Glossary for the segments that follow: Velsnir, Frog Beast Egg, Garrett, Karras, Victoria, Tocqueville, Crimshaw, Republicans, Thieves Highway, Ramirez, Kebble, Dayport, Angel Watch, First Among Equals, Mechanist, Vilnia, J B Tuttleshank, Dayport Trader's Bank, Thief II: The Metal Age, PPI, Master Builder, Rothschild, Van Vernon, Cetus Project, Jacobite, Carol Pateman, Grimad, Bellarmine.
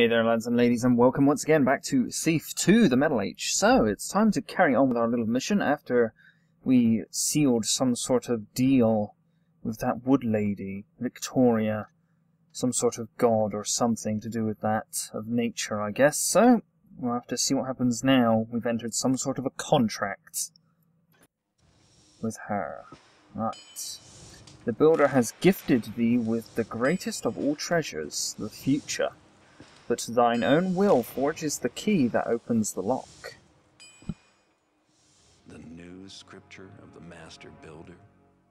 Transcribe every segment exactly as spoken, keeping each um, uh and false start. Hey there, lads and ladies, and welcome once again back to Thief two: The Metal Age. So, it's time to carry on with our little mission after we sealed some sort of deal with that wood lady, Victoria, some sort of god or something to do with that, of nature, I guess. So, we'll have to see what happens now. We've entered some sort of a contract with her. Right. The builder has gifted thee with the greatest of all treasures, the future. But thine own will forges the key that opens the lock. The new scripture of the Master Builder.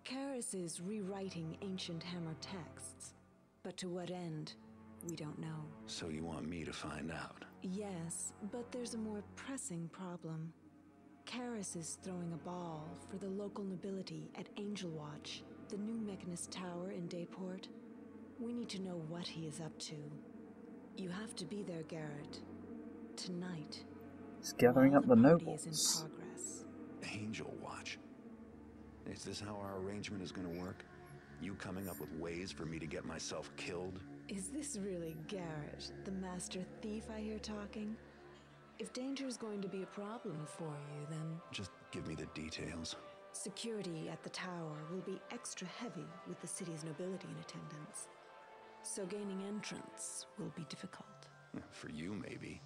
Karras is rewriting ancient hammer texts, but to what end, we don't know. So you want me to find out? Yes, but there's a more pressing problem. Karras is throwing a ball for the local nobility at Angel Watch, the new Mechanist tower in Dayport. We need to know what he is up to. You have to be there, Garrett. Tonight. He's gathering up the nobles. Is in progress. Angel Watch. Is this how our arrangement is going to work? You coming up with ways for me to get myself killed? Is this really Garrett, the master thief I hear talking? If danger is going to be a problem for you, then... Just give me the details. Security at the tower will be extra heavy with the city's nobility in attendance. So gaining entrance will be difficult. For you, maybe.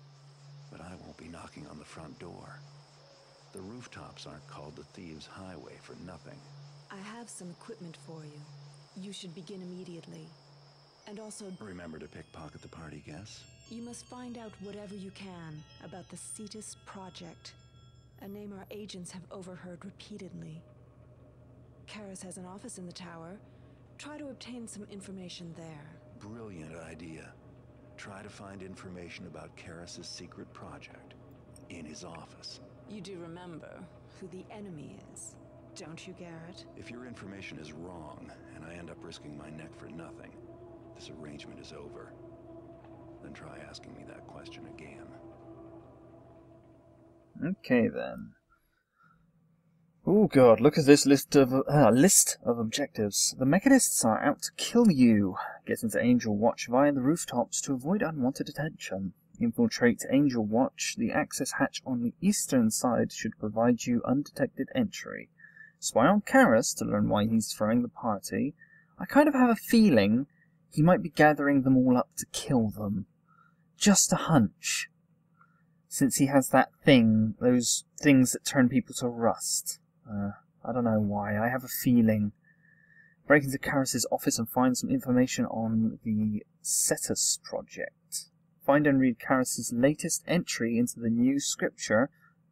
But I won't be knocking on the front door. The rooftops aren't called the Thieves Highway for nothing. I have some equipment for you. You should begin immediately. And also... Remember to pickpocket the party guests? You must find out whatever you can about the Cetus Project. A name our agents have overheard repeatedly. Karras has an office in the tower. Try to obtain some information there. Brilliant idea. Try to find information about Karras' secret project in his office. You do remember who the enemy is, don't you, Garrett? If your information is wrong and I end up risking my neck for nothing, this arrangement is over. Then try asking me that question again. Okay, then. Oh god, look at this list of uh, list of objectives. The Mechanists are out to kill you. Get into Angel Watch via the rooftops to avoid unwanted attention. Infiltrate Angel Watch. The access hatch on the eastern side should provide you undetected entry. Spy on Karras to learn why he's throwing the party. I kind of have a feeling he might be gathering them all up to kill them. Just a hunch. Since he has that thing, those things that turn people to rust. Uh, I don't know why. I have a feeling. Break into Karras' office and find some information on the Cetus Project. Find and read Karras' latest entry into the new scripture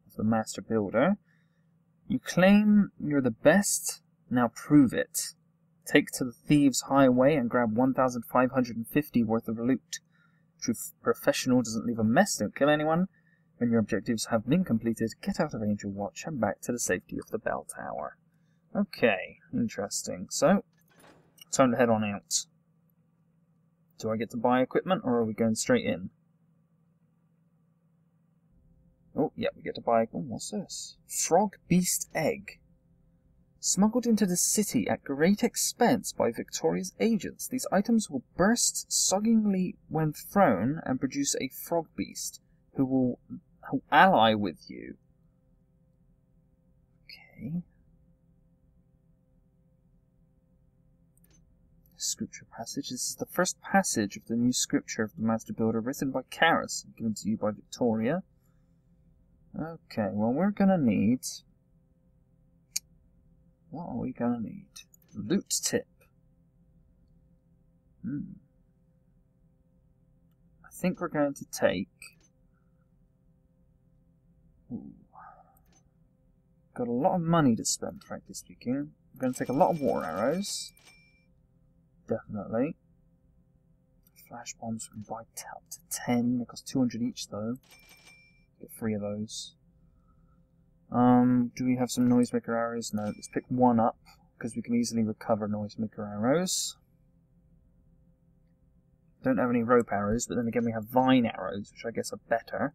of the Master Builder. You claim you're the best. Now prove it. Take to the Thieves Highway and grab one thousand five hundred fifty worth of loot. True professional doesn't leave a mess. Don't kill anyone. When your objectives have been completed, get out of Angel Watch and back to the safety of the bell tower. Okay, interesting. So, time to head on out. Do I get to buy equipment, or are we going straight in? Oh, yeah, we get to buy... Oh, what's this? Frog Beast Egg. Smuggled into the city at great expense by Victoria's agents, these items will burst soggyingly when thrown and produce a frog beast, who will... Who ally with you. Okay. Scripture passage. This is the first passage of the new scripture of the Master Builder, written by Karras, given to you by Victoria. Okay, well, we're gonna need... What are we gonna need? Loot tip. Hmm. I think we're going to take... Ooh. Got a lot of money to spend, frankly speaking. I'm going to take a lot of war arrows. Definitely. Flash bombs we can buy up to ten. They cost two hundred each, though. Get three of those. Um, do we have some noisemaker arrows? No, let's pick one up, because we can easily recover noisemaker arrows. Don't have any rope arrows, but then again we have vine arrows, which I guess are better.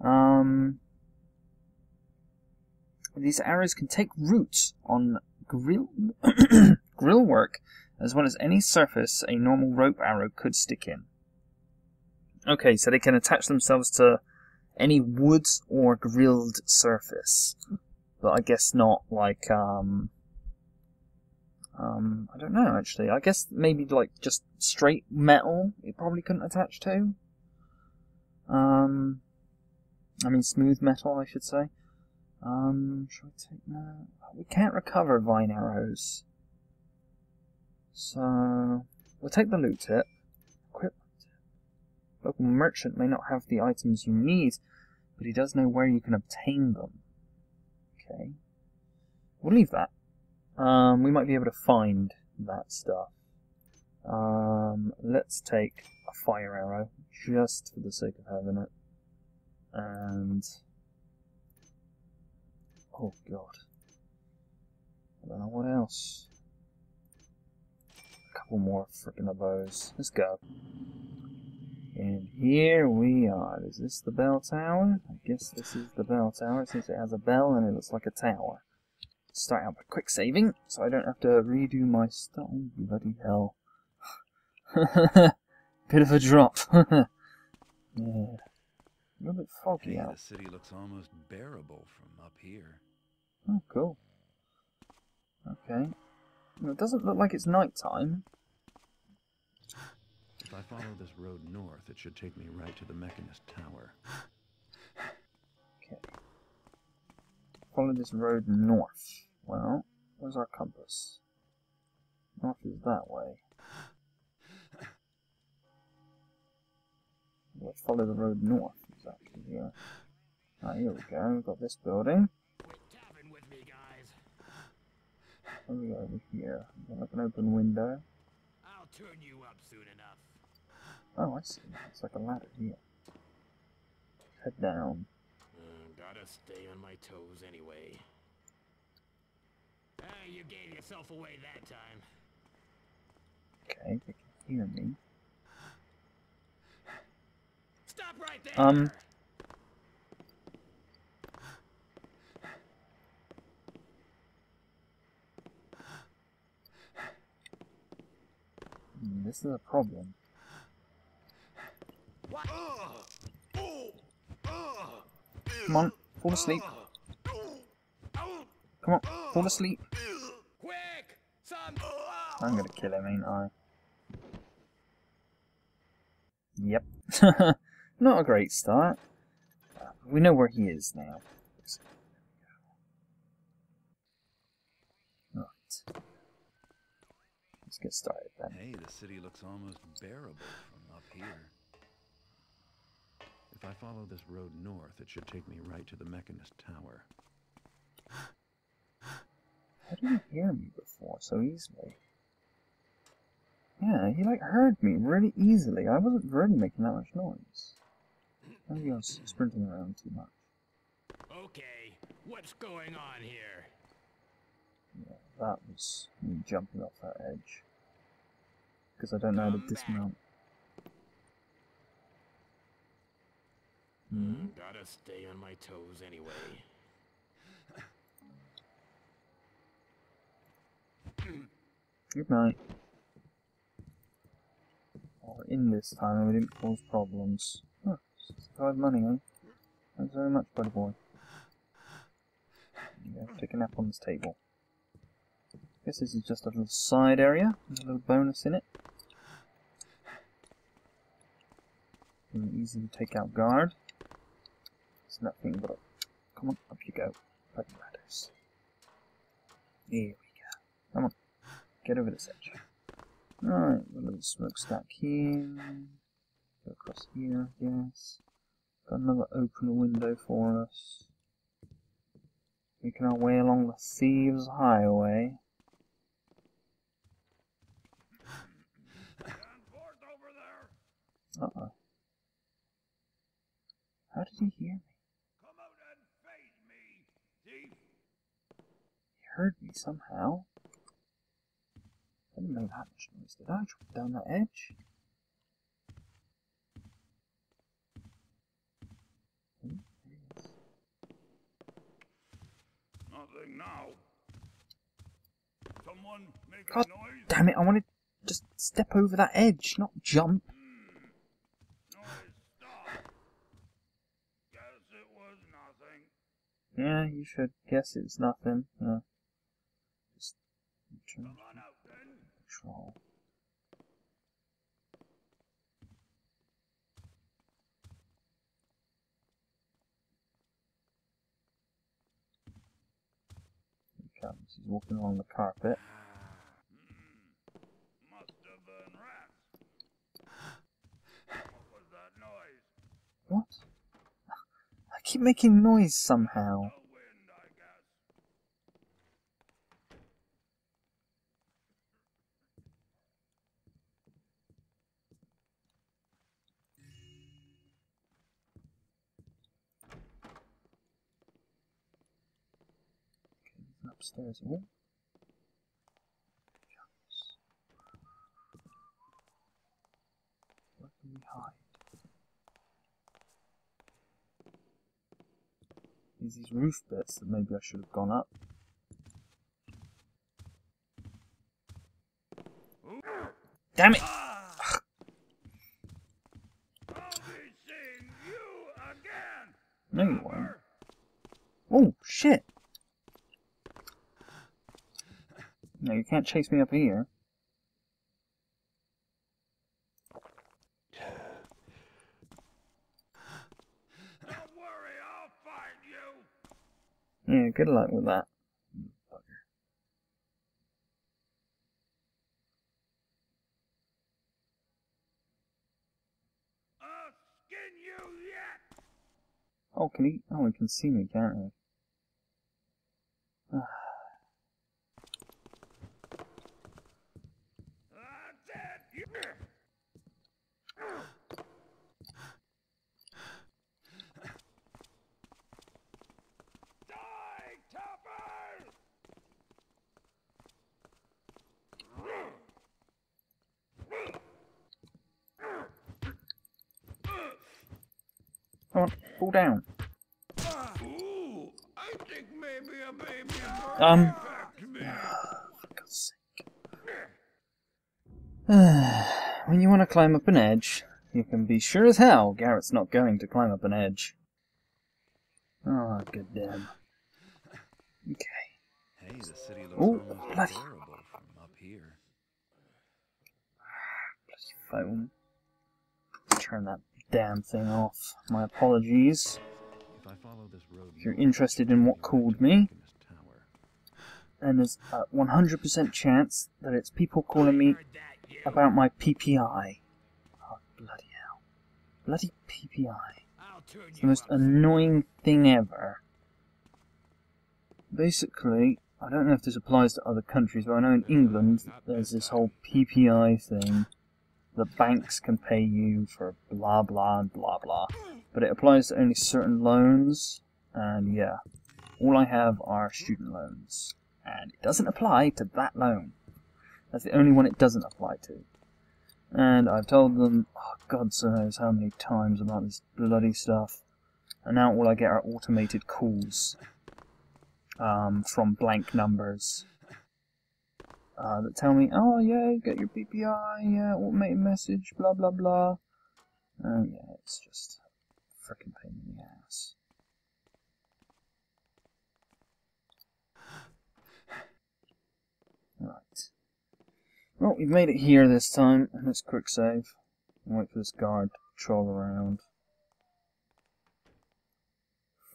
Um, these arrows can take root on grill grill work, as well as any surface a normal rope arrow could stick in. Okay, so they can attach themselves to any wood or grilled surface. But I guess not like, um... Um, I don't know, actually. I guess maybe, like, just straight metal it probably couldn't attach to. Um, I mean, smooth metal, I should say. Um, should I take that? We can't recover vine arrows. So, we'll take the loot tip. Equip. Local merchant may not have the items you need, but he does know where you can obtain them. Okay. We'll leave that. Um, we might be able to find that stuff. Um, let's take a fire arrow, just for the sake of having it. And... oh god. I don't know what else. A couple more frickin' of those. Let's go. And here we are. Is this the bell tower? I guess this is the bell tower, since it has a bell and it looks like a tower. Start out by quick saving, so I don't have to redo my stuff. Oh, bloody hell. Bit of a drop. Yeah. A little bit foggy yeah, out. The city looks almost bearable from up here. Oh, cool. Okay. Well, it doesn't look like it's night time. If I follow this road north, it should take me right to the Mechanist Tower. Okay. Follow this road north. Well, where's our compass? North is that way. Let's follow the road north. It's actually here. Ah, here we go. We've got this building. What do we got over here? We've got like an open window. I'll turn you up soon enough. Oh, I see. It's like a ladder here. Head down. Gotta stay on my toes anyway. Ah, you gave yourself away that time. Okay, they can hear me. Stop right there. Um. This is a problem. What? Oh. Oh. Oh. Come on, fall asleep. Come on, fall asleep. I'm gonna kill him, ain't I? Yep. Not a great start. We know where he is now. Right. Let's get started then. Hey, the city looks almost bearable from up here. If I follow this road north, it should take me right to the Mechanist Tower. How did he hear me before so easily? Yeah, he like heard me really easily. I wasn't really making that much noise. Maybe I was sprinting around too much. Okay, what's going on here? Yeah, that was me jumping off that edge. Because I don't know how to dismount. Hmm. Gotta stay on my toes anyway. Good night. Oh, we're in this time and we didn't cause problems. Oh, sixty-five money, eh? Thanks very much, buddy boy. Yeah, take a nap on this table. Guess this is just a little side area. There's a little bonus in it. Easy to take out guard. It's nothing but a... come on, up you go. Bloody ladders. Here we go. Come on. Get over this edge. Alright, a little smokestack here. Go across here, I guess. Got another open window for us. Making our way along the Thieves Highway. Uh-oh. How did he hear me? Come out and face me, thief. He heard me somehow. I didn't make that much noise, did I? Drop down that edge. Ooh, nothing now. Someone make God a noise. Damn it! I wanted to just step over that edge, not jump. Mm. Noise. Yeah, you should guess it's nothing. Yeah. Just return to control. Here he comes. He's walking along the carpet. What? I keep making noise somehow. Okay, upstairs here. Where can we hide? There's these roof bits that maybe I should have gone up. Damn it! I'll be seeing you again. No, you won't. Oh, shit! No, you can't chase me up here. Yeah, good luck with that. Bugger. I'll skin you yet. Oh, can he? Oh, he can see me, can't he? Fall down. Ooh, I think maybe a baby um. For God's sake. When you want to climb up an edge, you can be sure as hell Garrett's not going to climb up an edge. Oh, good damn. Okay. Hey, the city looks oh, bloody horrible from up here. Bloody phone. Turn that damn thing off. My apologies. If I follow this road, if you're interested in what called me, and there's a one hundred percent chance that it's people calling me about my P P I. Oh, bloody hell. Bloody P P I. It's the most annoying thing ever. Basically, I don't know if this applies to other countries, but I know in England there's this whole P P I thing. The banks can pay you for blah blah blah blah, but it applies to only certain loans, and yeah, all I have are student loans, and it doesn't apply to that loan. That's the only one it doesn't apply to. And I've told them, oh, God knows how many times about this bloody stuff, and now all I get are automated calls um, from blank numbers. Uh, that tell me, oh yeah, get your P P I, yeah, automated message, blah blah blah. Oh yeah, it's just a frickin' pain in the ass. Right. Well, we've made it here this time. Let's quick save and wait for this guard to patrol around.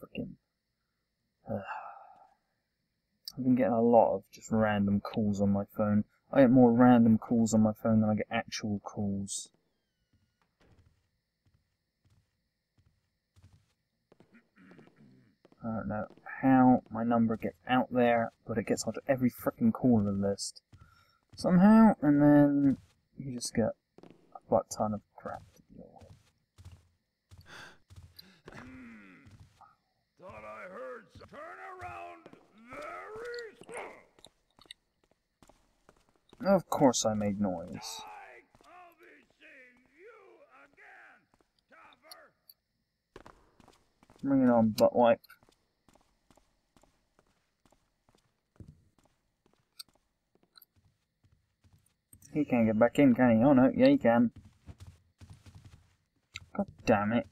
Frickin'. Uh. I've been getting a lot of just random calls on my phone. I get more random calls on my phone than I get actual calls. I don't know how my number gets out there, but it gets onto every frickin' caller list somehow, and then you just get a butt ton of crap to deal with. Thought I heard some turn around. Of course I made noise. I'll be seeing you again, Topper. Bring it on, butt wipe. He can't get back in, can he? Oh no, yeah he can. God damn it.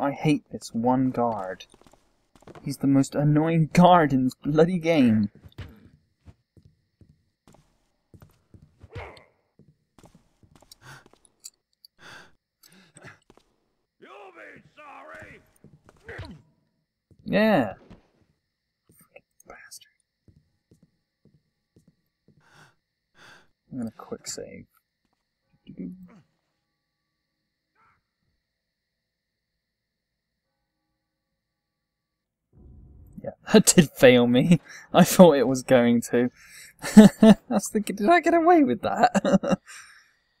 I hate this one guard. He's the most annoying guard in this bloody game. You'll be sorry. Yeah. Freaking bastard. I'm gonna quick save. Yeah, that did fail me. I thought it was going to. I was thinking, did I get away with that?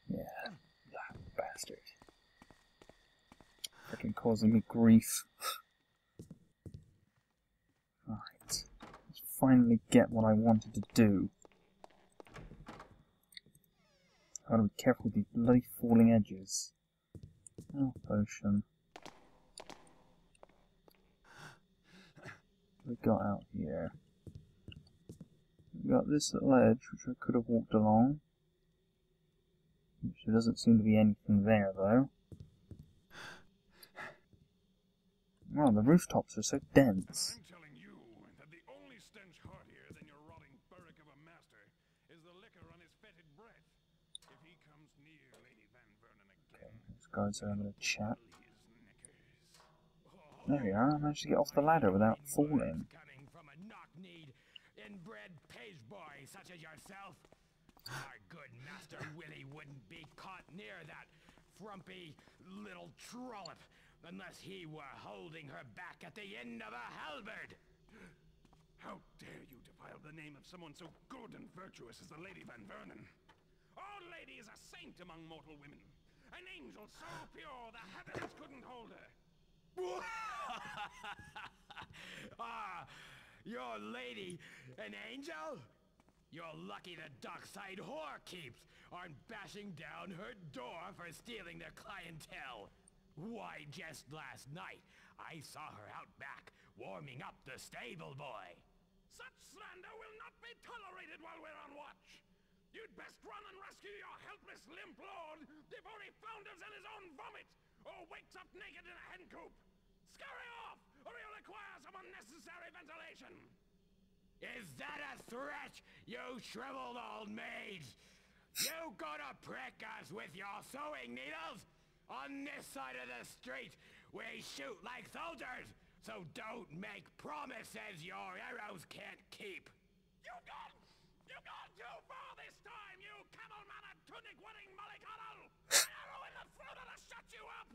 Yeah, that bastard. Freaking causing me grief. Alright, let's finally get what I wanted to do. I've got to be careful with these bloody falling edges. Health potion. We got out here. We got this little edge which I could have walked along. Which there doesn't seem to be anything there though. Wow, the rooftops are so dense. I'm telling you that the only stench heartier than your rotting burrock of a master is the liquor on his fetid breath. If he comes near Lady Van Vernon again. Okay, these guys are having a chat. There we are, I managed to get off the ladder without falling. How dare you defile the name of someone so good and virtuous as the Lady Van Vernon? Our lady is a saint among mortal women. An angel so pure the heavens couldn't hold her. Ah, your lady, an angel? You're lucky the dockside whore keeps aren't bashing down her door for stealing their clientele. Why, just last night, I saw her out back warming up the stable boy. Such slander will not be tolerated while we're on watch. You'd best run and rescue your helpless limp lord before he founders in his own vomit. Or wakes up naked in a hen coop! Scurry off, or you'll acquire some unnecessary ventilation! Is that a threat, you shriveled old maid? You gonna prick us with your sewing needles? On this side of the street, we shoot like soldiers, so don't make promises your arrows can't keep! You've gone! You've gone too far this time, you camel-mannered tunic-winning mollycoddle! An arrow in the throat and I'll shut you up!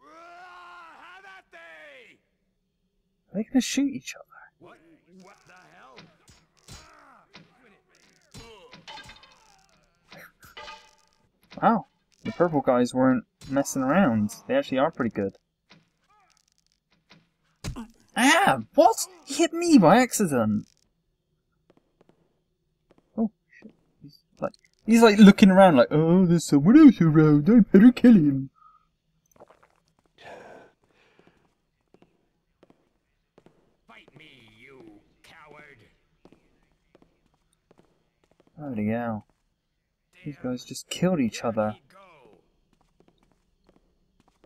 Have at thee! Are they gonna shoot each other? What? What the hell? Wow, the purple guys weren't messing around. They actually are pretty good. Ah! What? He hit me by accident! He's like looking around like, oh, there's someone else around, I better kill him. Fight me, you coward. Holy hell. These guys just killed each other.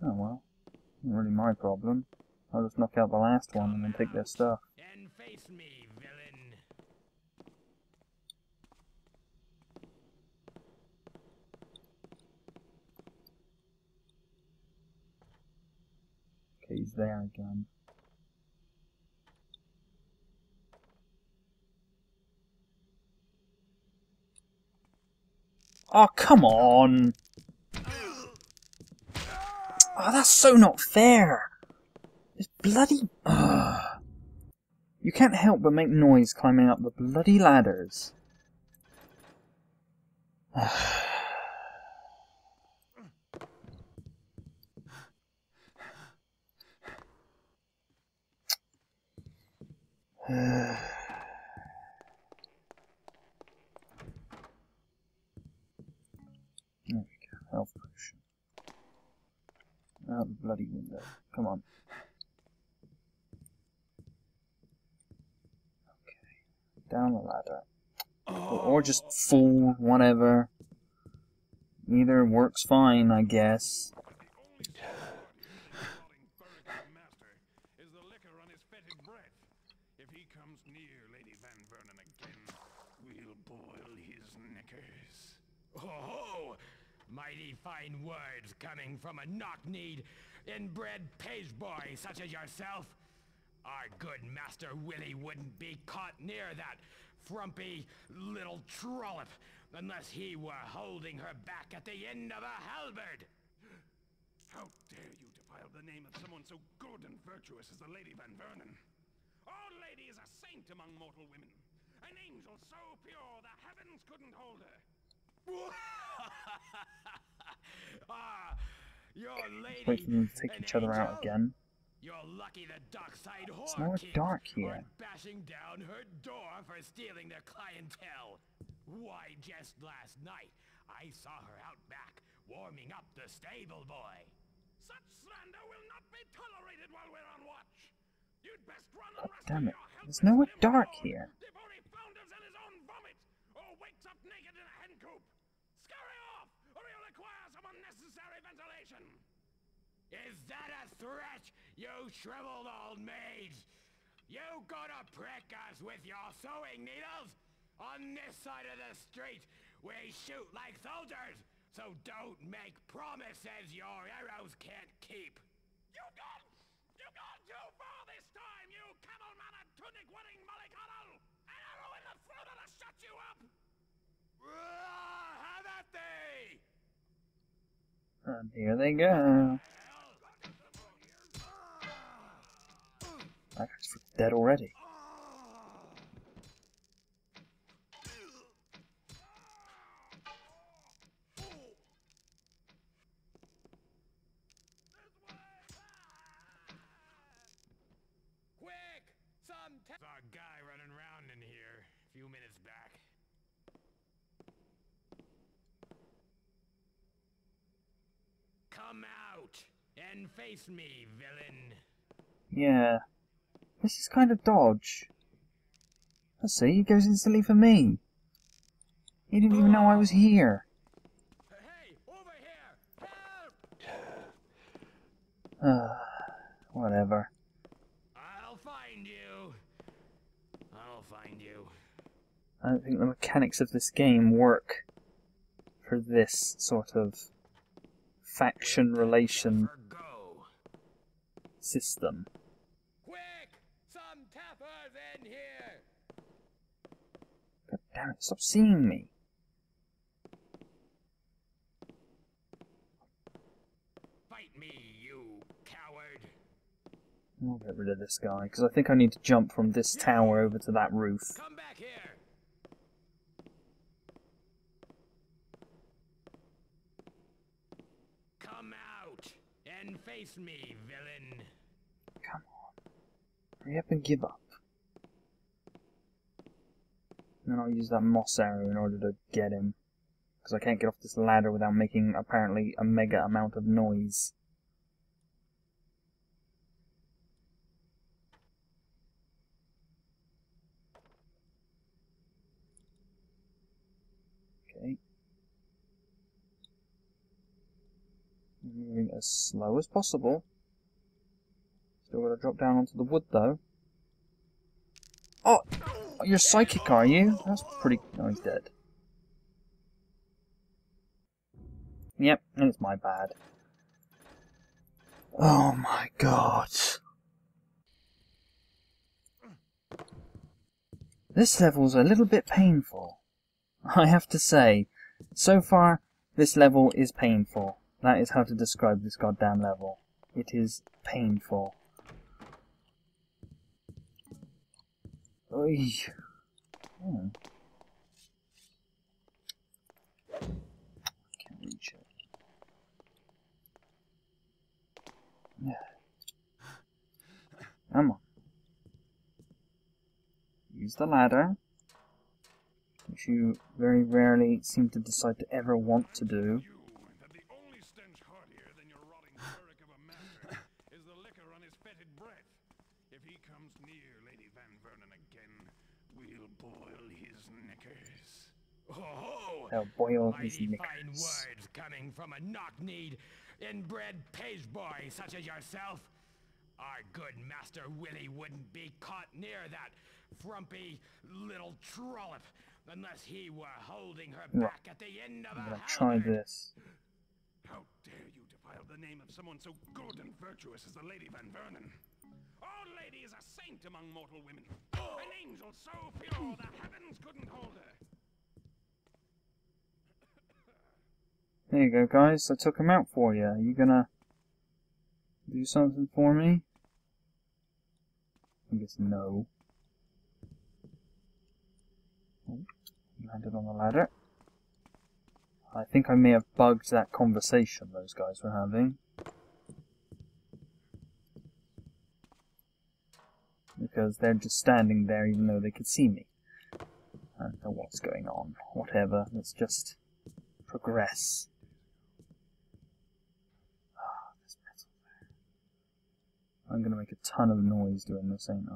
Oh well. Not really my problem. I'll just knock out the last one and then take their stuff. And face me, villain. He's there again. Oh, come on! Oh, that's so not fair! It's bloody... Ugh. You can't help but make noise climbing up the bloody ladders. Ugh. There we go, health potion. Out the bloody window, come on. Okay, down the ladder. Or, or just fall, whatever. Either works fine, I guess. Mighty fine words coming from a knock-kneed, inbred page boy such as yourself. Our good Master Willie wouldn't be caught near that frumpy little trollop unless he were holding her back at the end of a halberd. How dare you defile the name of someone so good and virtuous as the Lady Van Vernon? Our lady is a saint among mortal women. An angel so pure the heavens couldn't hold her. Ah, your lady, wait for them to take each other angel? Out again. You're lucky the dockside whore not dark here. Aren't bashing down her door for stealing their clientele. Why, just last night, I saw her out back, warming up the stable boy. Such slander will not be tolerated while we're on watch. You'd best run and rescue your help. There's nowhere dark here. Before he founders in his own vomit, or wakes up naked in a hen coop. Scurry off, or you'll acquire some unnecessary ventilation. Is that a threat, you shriveled old maids? You gonna prick us with your sewing needles? On this side of the street, we shoot like soldiers, so don't make promises your arrows can't keep. You got, you got too far this time, you camel-mannered, tunic-wearing mollycoddle! An arrow in the throat that'll shut you up! Have at thee! And here they go. I'm dead already. Quick! Some t- saw a guy running around in here a few minutes back. Come out and face me, villain. Yeah. This is kind of dodge. Let's see, he goes instantly for me. He didn't even know I was here. Hey, over here. Help! Uh, whatever. I'll find you. I'll find you. I don't think the mechanics of this game work for this sort of faction relation system. In here. God damn it, stop seeing me. Fight me, you coward. I'll get rid of this guy, because I think I need to jump from this tower over to that roof. Come back here. Come out and face me, villain. Come on. Hurry up and give up. And then I'll use that moss arrow in order to get him. Because I can't get off this ladder without making, apparently, a mega amount of noise. Okay. Moving as slow as possible. Still gotta drop down onto the wood, though. Oh! You're psychic, are you? That's pretty... Oh, he's dead. Yep, and it's my bad. Oh my god. This level's a little bit painful, I have to say. So far, this level is painful. That is how to describe this goddamn level. It is painful. Oy. Oh. I can't reach it. Yeah. Come on. Use the ladder, which you very rarely seem to decide to ever want to do. They'll boil his mighty fine words coming from a knock-kneed, inbred page boy such as yourself. Our good Master Willie wouldn't be caught near that frumpy little trollop unless he were holding her back at the end of a halberd. I'm gonna try this. name of someone so good and virtuous as the Lady Van Vernon? Our lady is a saint among mortal women. An angel so pure the heavens couldn't hold her. There you go, guys. I took him out for you. Are you gonna do something for me? I guess no. Oh, landed on the ladder. I think I may have bugged that conversation those guys were having. Because they're just standing there even though they could see me. I don't know what's going on. Whatever. Let's just progress. I'm gonna make a ton of noise doing this, ain't I?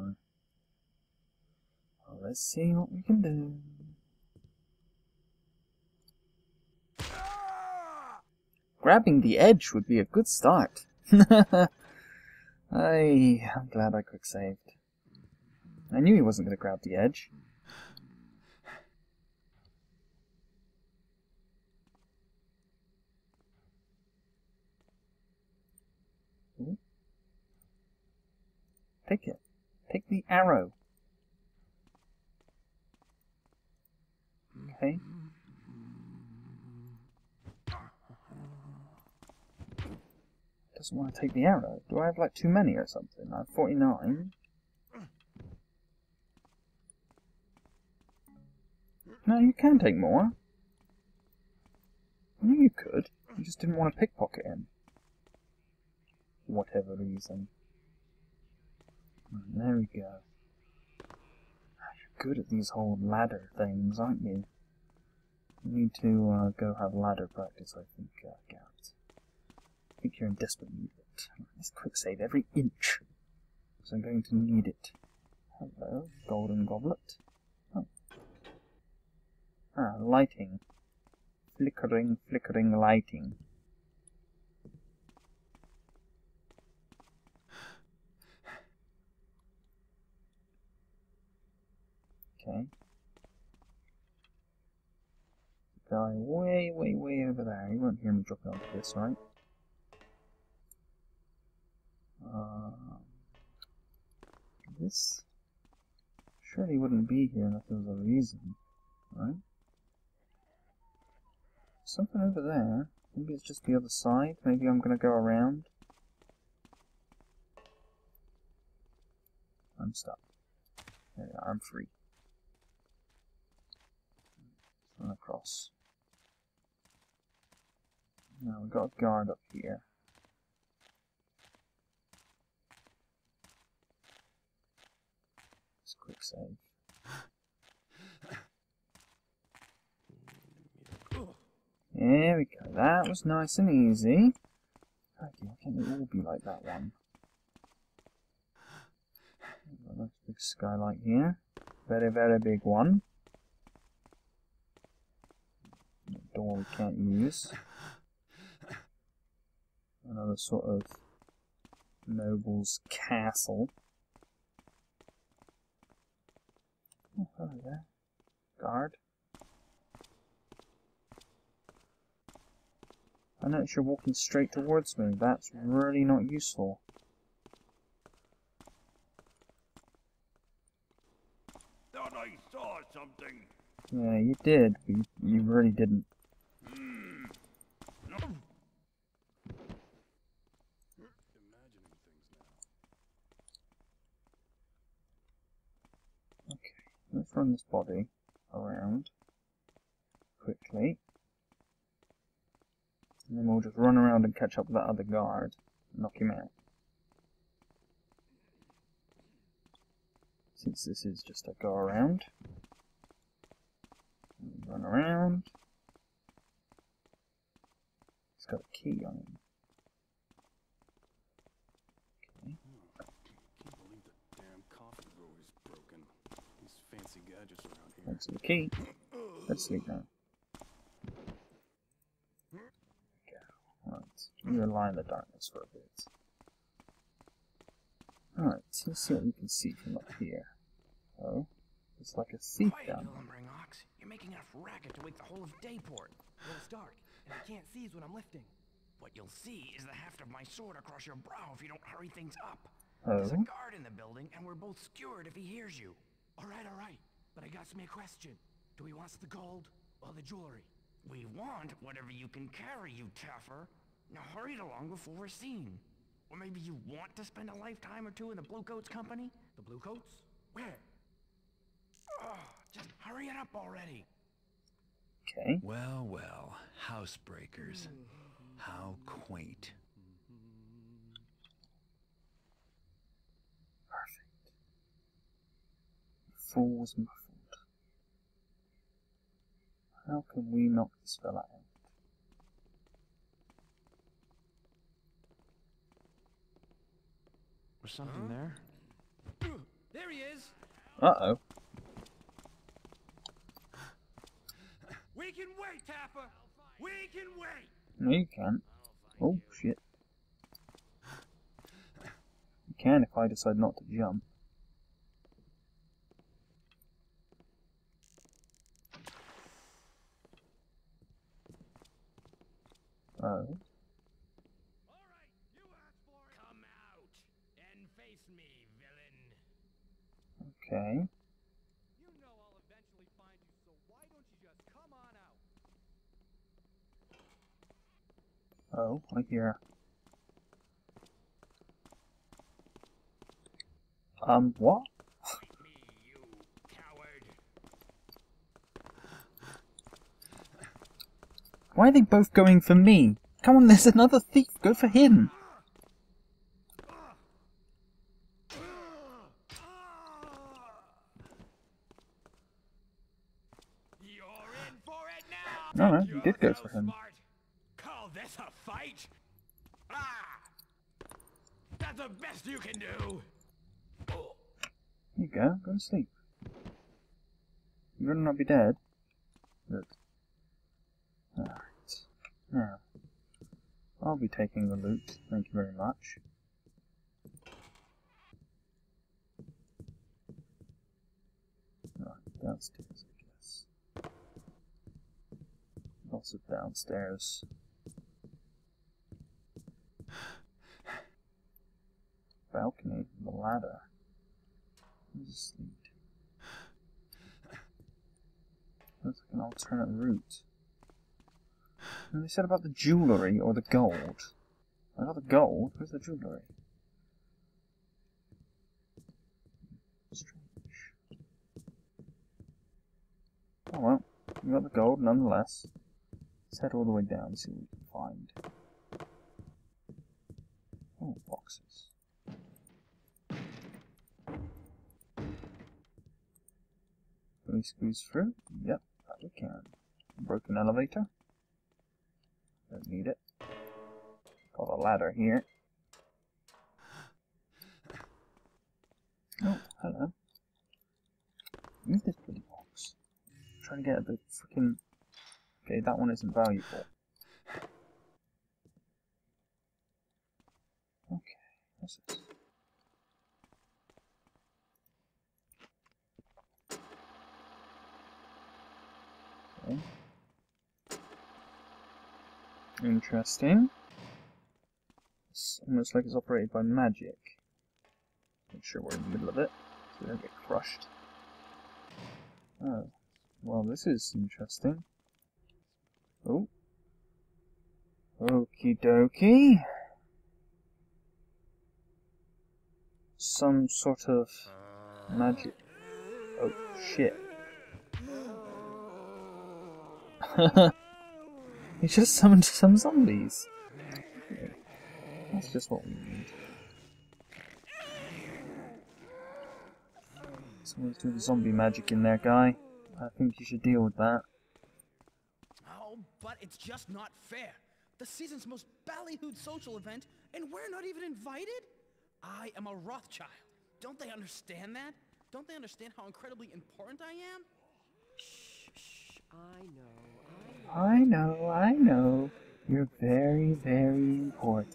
Well, let's see what we can do. Grabbing the edge would be a good start. I, I'm glad I quick saved. I knew he wasn't gonna grab the edge. Take it. Take the arrow. Okay. Doesn't want to take the arrow. Do I have like too many or something? I have forty-nine. No, you can take more. I knew you could. You just didn't want to pickpocket him. For whatever reason. There we go. You're good at these whole ladder things, aren't you? You need to uh, go have ladder practice, I think, uh, Garrett. I think you're in desperate need of it. Let's quick save every inch, because I'm going to need it. Hello, golden goblet. Oh. Ah, lighting. Flickering, flickering lighting. Okay. Guy way, way, way over there. You won't hear me drop out of this, right? Uh, this surely wouldn't be here unless there was a reason, right? Something over there. Maybe it's just the other side. Maybe I'm gonna go around. I'm stuck. There we are, I'm free. Run across. Now we've got a guard up here. It's a quick save. There we go. That was nice and easy. Crikey, why can't they all be like that one? Got a nice big skylight here. Very, very big one. Door we can't use. Another sort of noble's castle. Oh, hello there. Guard. I notice you're walking straight towards me. That's really not useful. Thought I saw something. Yeah, you did, but you, you really didn't. Let's run this body around quickly. And then we'll just run around and catch up with that other guard and knock him out. Since this is just a go around. Run around. He's got a key on him. Thanks for the key. Let's sleep now. There we go. Right. We rely on the darkness for a bit. Alright, let's see what we can see from up here. Oh. It's like a seat down. You're making enough racket to wake the whole of Dayport. Well, it's dark, and I can't seize what I'm lifting. What you'll see is the heft of my sword across your brow if you don't hurry things up. Oh. There's a guard in the building, and we're both skewered if he hears you. All right, all right. But I got me a question. Do we want the gold or the jewelry? We want whatever you can carry, you tougher. Now hurry it along before we're seen. Or maybe you want to spend a lifetime or two in the Blue Coats company? The Blue Coats? Where? Oh, just hurry it up already. Okay. Well, well, housebreakers. How quaint. Perfect. Fool's muffled. How can we knock this fella out? Was something there? There he is. Uh-oh. We can wait, Tapper. We can wait. No, you can't. Oh, shit. You can if I decide not to jump. Oh. All right, you asked for it. Come out and face me, villain. Okay. You know I'll eventually find you, so why don't you just come on out? Oh, right here. Um, what? Fight me, you coward. Why are they both going for me? Come on, there's another thief. Go for him. No, no, you did go for him. Call this a fight? Ah, that's the best you can do. Oh. Here you go. Go to sleep. You're gonna not be dead. Look. All right. Now, I'll be taking the loot. Thank you very much. All right, downstairs. Lots of downstairs. Balcony, the ladder. Just looks like an alternate route. And they said about the jewellery or the gold. I got the gold, where's the jewellery? Strange. Oh well, we got the gold nonetheless. Let's head all the way down and see what we can find. Oh, boxes. Can we squeeze through? Yep, that we can. Broken elevator. Don't need it. Got a ladder here. Oh, hello. Move this bloody box. I'm trying to get the freaking. Okay, that one isn't valuable. Okay, what's this? Okay. Interesting. It's almost like it's operated by magic. Make sure we're in the middle of it, so we don't get crushed. Oh, well this is interesting. Oh. Okie dokie. Some sort of magic. Oh, shit. He just summoned some zombies. Okay. That's just what we need. Someone's doing zombie magic in there, guy. I think you should deal with that. But it's just not fair. The season's most ballyhooed social event, and we're not even invited? I am a Rothschild. Don't they understand that? Don't they understand how incredibly important I am? Shh, shh, I know, I know. I know, I know. You're very, very important.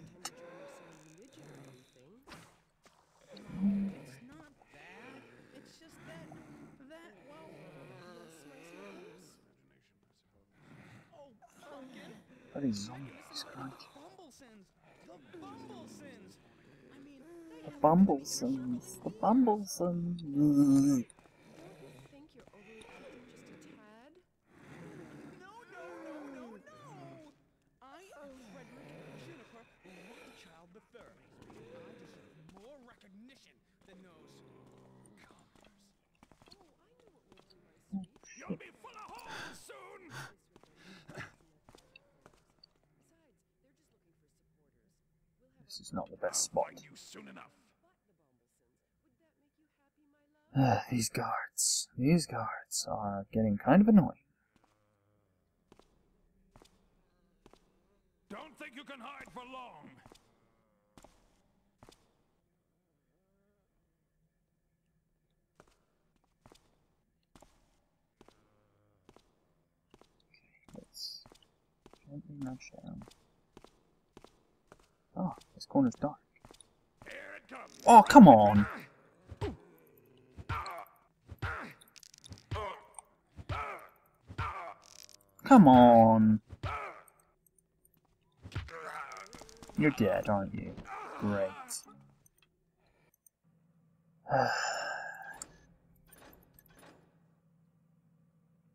That is zombies, right? The Bumblesons, the Bumblesons. This is not the best spot. Uh, these guards, these guards are getting kind of annoying. Don't think you can hide for long. Okay, let's gently nudge down. Oh, this corner's dark. Oh, come on! Come on! You're dead, aren't you? Great.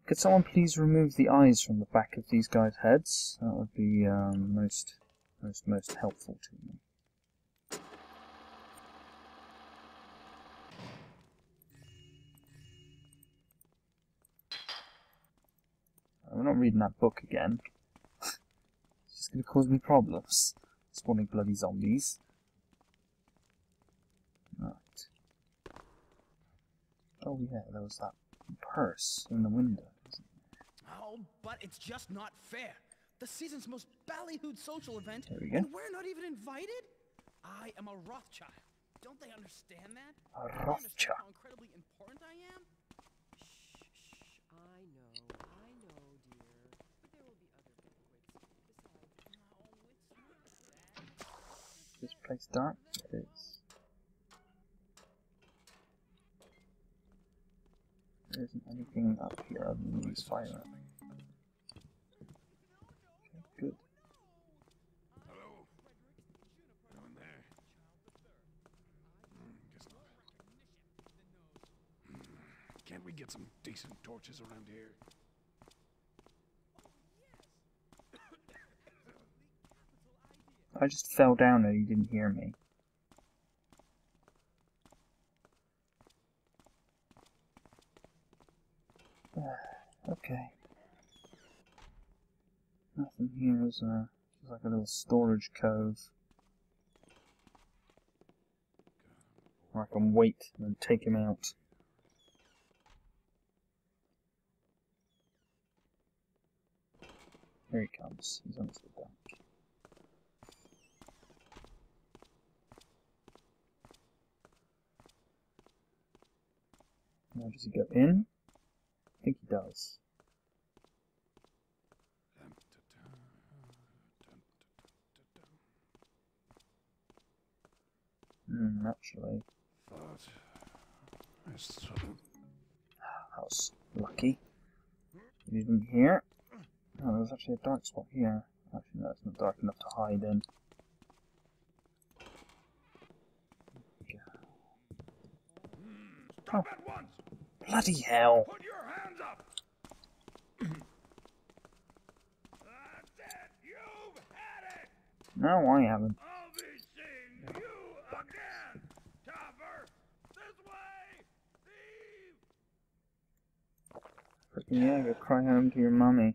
Could someone please remove the eyes from the back of these guys' heads? That would be um, most... Most, most helpful to me. I'm not reading that book again. It's just going to cause me problems. Spawning bloody zombies. Right. Oh yeah, there was that purse in the window, isn't there? Oh, but it's just not fair. The season's most ballyhooed social event, and we're not even invited? I am a Rothschild. Don't they understand that? A Rothschild. How incredibly important I am? Shh, shh, I know, I know, dear. But there will be other bigwigs besides. No, it's not that. This place dark? It is. There isn't anything up here other than these firearms. Can't we get some decent torches around here? I just fell down and he didn't hear me. Okay. Nothing here is uh, just like a little storage cove. Where I can wait and take him out. Here he comes. He's almost the bank. Now does he go in? I think he does. Hmm, naturally. That was lucky. He didn't hear. Oh, there's actually a dark spot here. Actually, no, it's not dark enough to hide in. Oh. Bloody hell! Put your hands up. That's it. You've had it. No, I haven't. I'll be seeing you again, Topper. This way, thief. Freaking yeah, go cry home to your mummy.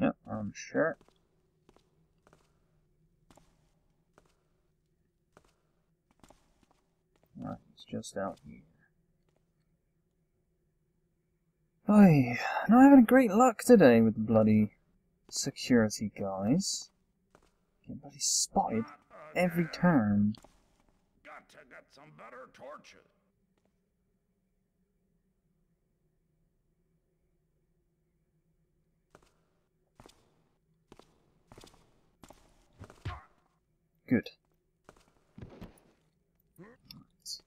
Yep, I'm sure. Right, it's just out here. Oy, not having great luck today with the bloody security guys. Getting bloody spotted every turn. Got to get some better torches. Good. Right.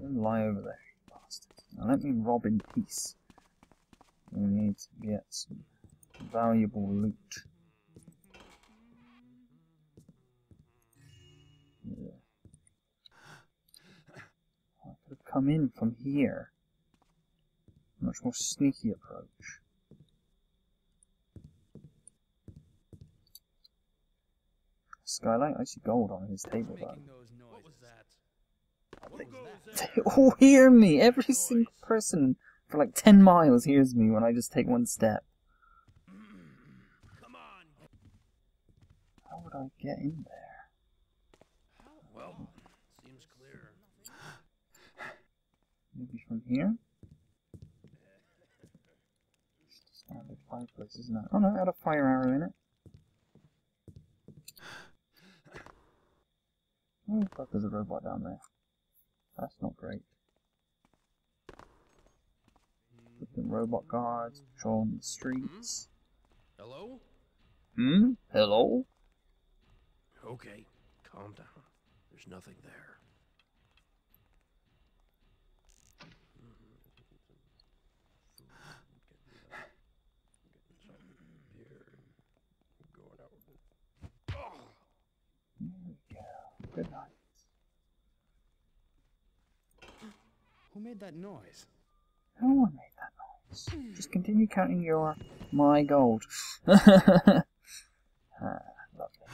Don't lie over there, you bastard. I don't mean rob in peace. We need to get some valuable loot. Yeah. I could have come in from here. Much more sneaky approach. Skylight? I see gold on his table though. What was that? They, what that? They all hear me! Every single person for like ten miles hears me when I just take one step. Come on. How would I get in there? Well, seems clear. Maybe from here? Standard fireplace, isn't it? Oh no, it had a fire arrow in it. Oh fuck, there's a robot down there. That's not great. Freaking robot guards patrolling the streets. Hello? Hmm? Hello? Okay, calm down. There's nothing there. Good night. Who made that noise? No one made that noise. Just continue counting your my gold. Ah, lovely.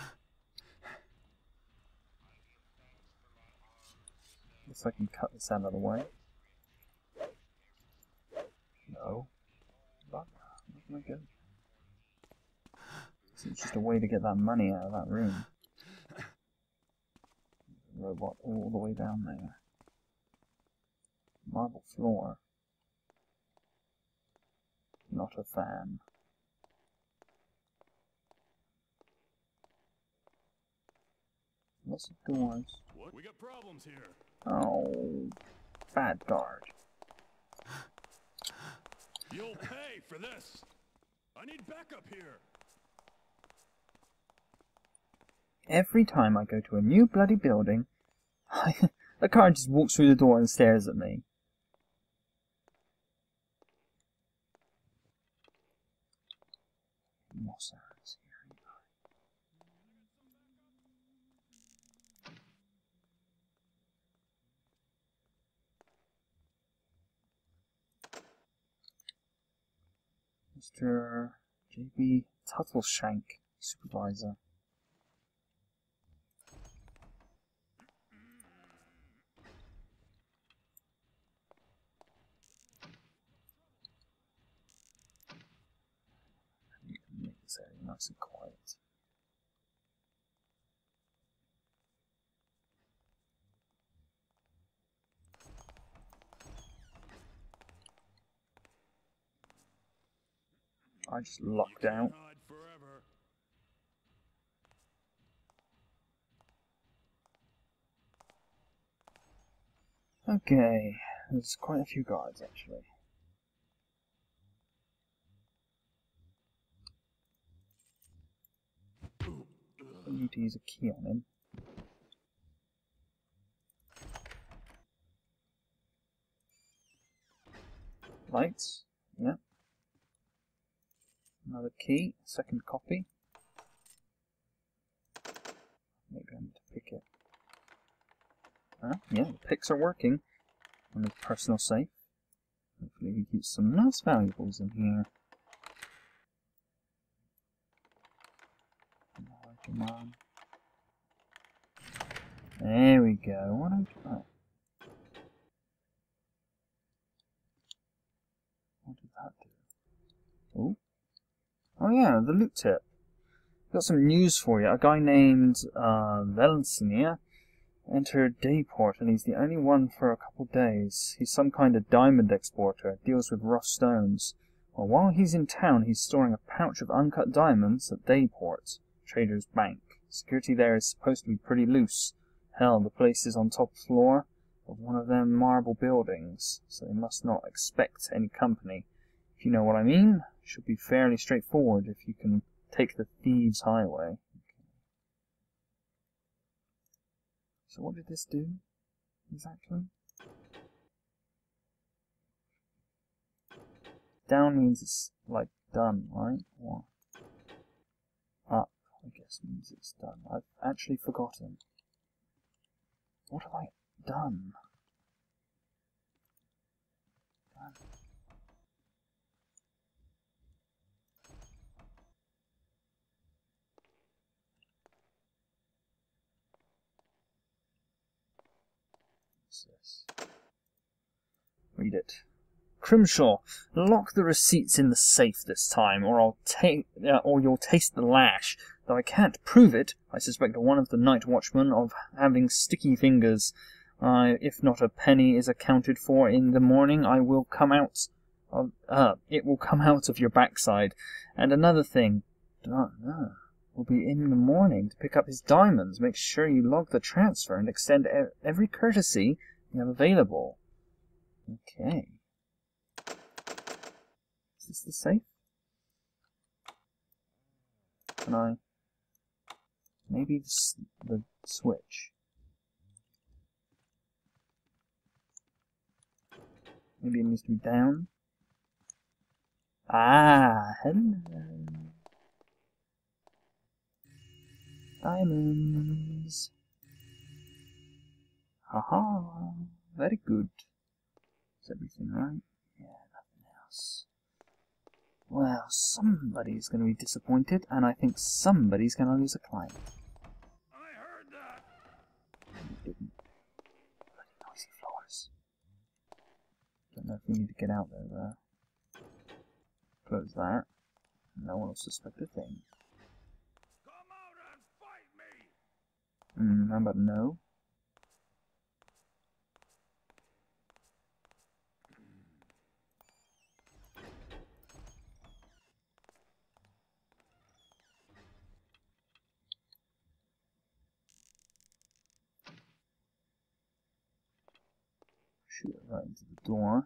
Guess I can cut this out of the way. No. But that's not good. So it's just a way to get that money out of that room. Robot all the way down there. Marble floor. Not a fan. Lots of doors. What? We got problems here. Oh, bad guard. You'll pay for this. I need backup here. Every time I go to a new bloody building, the car just walks through the door and stares at me. Mister J B Tuttleshank, supervisor. Nice and quiet. I just locked out. Okay, there's quite a few guards actually. I need to use a key on him. Lights, yeah. Another key, second copy. Maybe I need to pick it. Ah, yeah, the picks are working on his personal safe. Hopefully he keeps some nice valuables in here. Come on. There we go. What do I do? What did that do? Oh. Oh yeah, the loot tip. Got some news for you. A guy named uh, Velsnir entered Dayport, and he's the only one for a couple days. He's some kind of diamond exporter. Deals with rough stones. Well, while he's in town, he's storing a pouch of uncut diamonds at Dayport Trader's Bank. Security there is supposed to be pretty loose. Hell, the place is on top floor of one of them marble buildings, so they must not expect any company. If you know what I mean, it should be fairly straightforward if you can take the Thieves Highway. So what did this do exactly? Down means it's like done, right? Or up, I guess, means it's done. I've actually forgotten. What have I done? Damn. What's this? Read it. Crimshaw, lock the receipts in the safe this time, or I'll take, uh, or you'll taste the lash. Though I can't prove it, I suspect one of the night watchmen of having sticky fingers. Uh, if not a penny is accounted for in the morning, I will come out of, uh, it will come out of your backside. And another thing, don't know, will be in the morning to pick up his diamonds. Make sure you log the transfer and extend e every courtesy you have available. Okay. Is this the safe? Can I... Maybe the, the switch. Maybe it needs to be down. Ah, hello. Diamonds. Haha, very good. Is everything right? Yeah, nothing else. Well, somebody's going to be disappointed, and I think somebody's going to lose a client. I heard that. And it didn't. Bloody noisy floors. Don't know if we need to get out there, though. Close that. No one will suspect a thing. Come out and fight me. Hmm, how about no? Shoot it right into the door.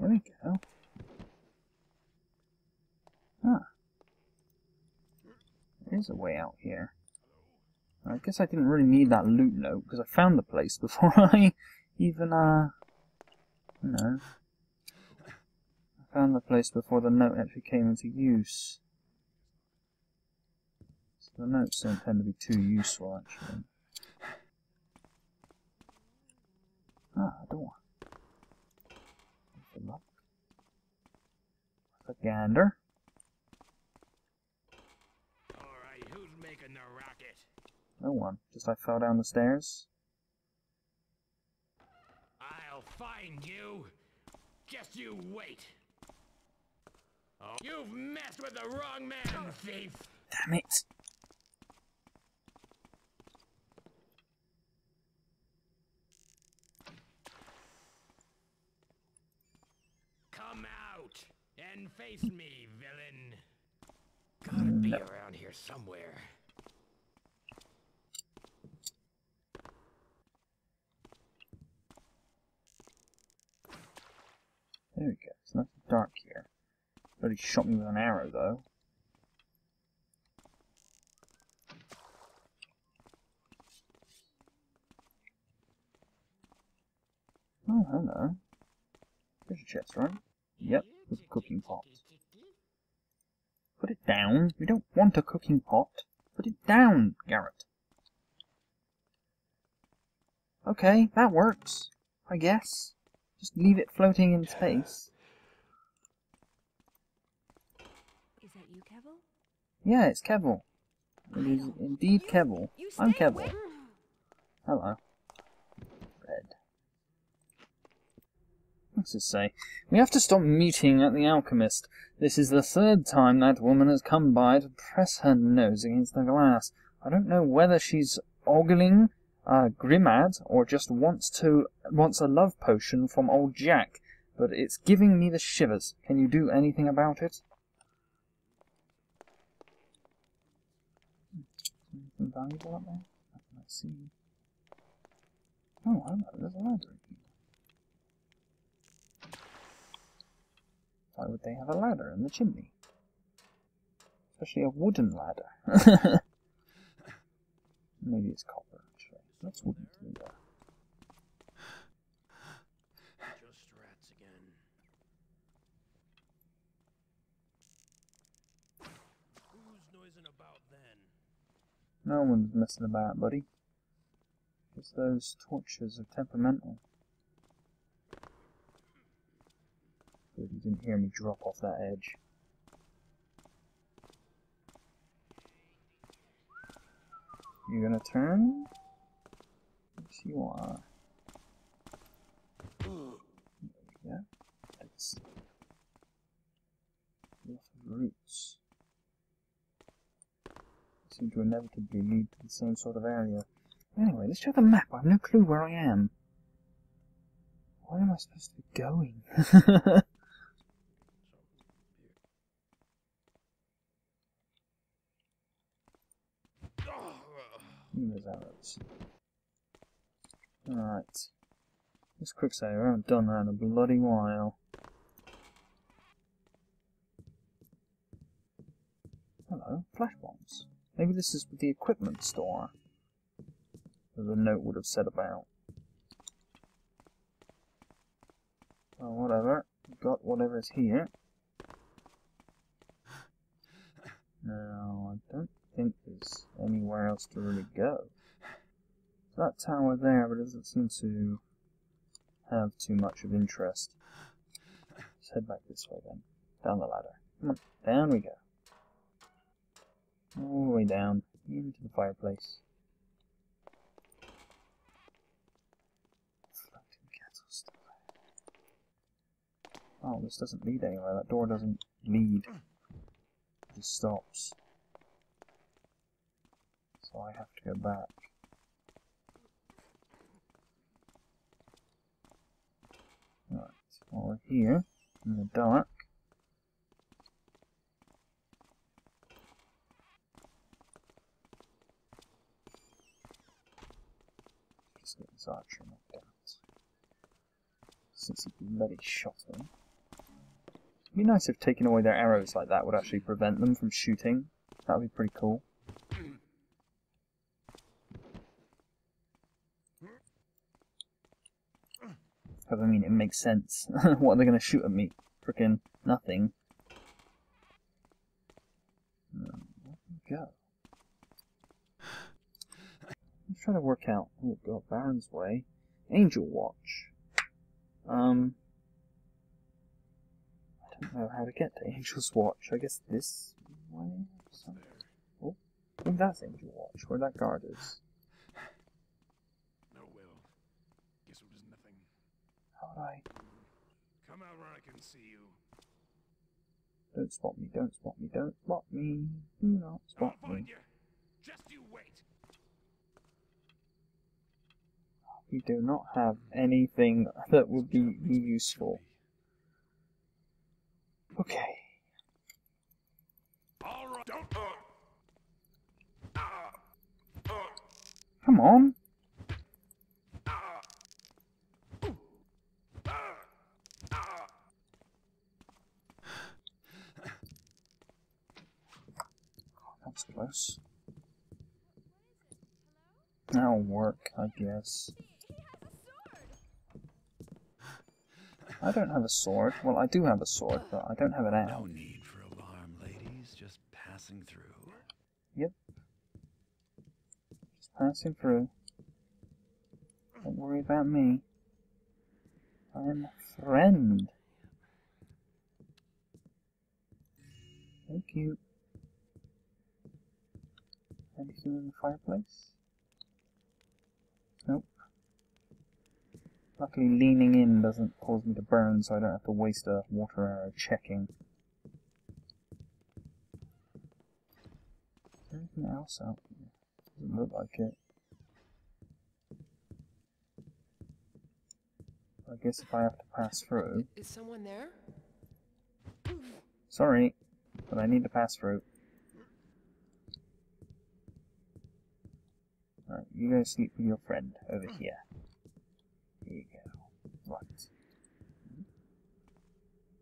There we go. Ah. There is a way out here. I guess I didn't really need that loot note, because I found the place before I... Even, uh, you know, I found the place before the note actually came into use. So the notes don't tend to be too useful, actually. Ah, a door. Good luck. With a gander. Alright, who's making the racket? No one. Just I fell down the stairs. Find you. Just you wait. Oh. You've messed with the wrong man, thief. Damn it. Come out and face me, villain. Gotta be no. around here somewhere. There we go, it's nice and dark here. But he shot me with an arrow, though. Oh, hello. There's your chest, right? Yep, with a cooking pot. Put it down. We don't want a cooking pot. Put it down, Garrett. Okay, that works, I guess. Just leave it floating in space. Is that you, Kebble? Yeah, it's Kebble. It is indeed you, Kebble. You I'm Kebble. Hello. Red. What's it say? We have to stop meeting at the alchemist. This is the third time that woman has come by to press her nose against the glass. I don't know whether she's ogling... Uh, Grimad, or just wants to wants a love potion from old Jack, but it's giving me the shivers. Can you do anything about it? Anything valuable up there? I can't see. Oh, I don't know. There's a library. why would they have a ladder in the chimney? Especially a wooden ladder. Maybe it's copper, actually. That's wooden to me, though. Just rats again. Who's noising about then? No one's messing about, buddy. Because those torches are temperamental. Good, you didn't hear me drop off that edge. You're gonna turn? Yes, you are. There we go. That's the roots. They seem to inevitably lead to the same sort of area. Anyway, let's check the map. I have no clue where I am. Where am I supposed to be going? Those arrows. Alright. This quicksave, I haven't done that in a bloody while. Hello, flash bombs. Maybe this is the equipment store that the note would have said about. Oh, whatever. Got whatever's here. No, I don't think there's anywhere else to really go. That tower there, but it doesn't seem to have too much of interest. Let's head back this way then. Down the ladder. Come on, down we go. All the way down, into the fireplace. Oh, this doesn't lead anywhere. That door doesn't lead. It just stops. So I have to go back. Alright, while we're here, in the dark. Just get this archer knocked out. Since he bloody shot him. It'd be nice if taking away their arrows like that would actually prevent them from shooting. That would be pretty cool. Because, I mean, it makes sense. What are they going to shoot at me? Frickin' nothing. Um, where do we go? I'm trying to work out. Oh, God, Baron's Way. Angel Watch. Um... I don't know how to get to Angel's Watch. I guess this way? Oh, I think that's Angel Watch, where that guard is. No will. Guess it was nothing. How do I? Come out where I can see you. Don't spot me, don't spot me, don't spot me. Do not spot I'll find me. You. Just you wait. We do not have anything that would be useful. Okay. Come on. That's close. That'll work, I guess. I don't have a sword. Well, I do have a sword, but I don't have an axe. No need for alarm, ladies. Just passing through. Yep. Just passing through. Don't worry about me. I am a friend. Thank you. Anything in the fireplace? Nope. Luckily, leaning in doesn't cause me to burn, so I don't have to waste a water arrow checking. Is there anything else out here? Doesn't look like it. I guess if I have to pass through... Is someone there? Sorry, but I need to pass through. Alright, you go sleep with your friend over here. There you go. Right.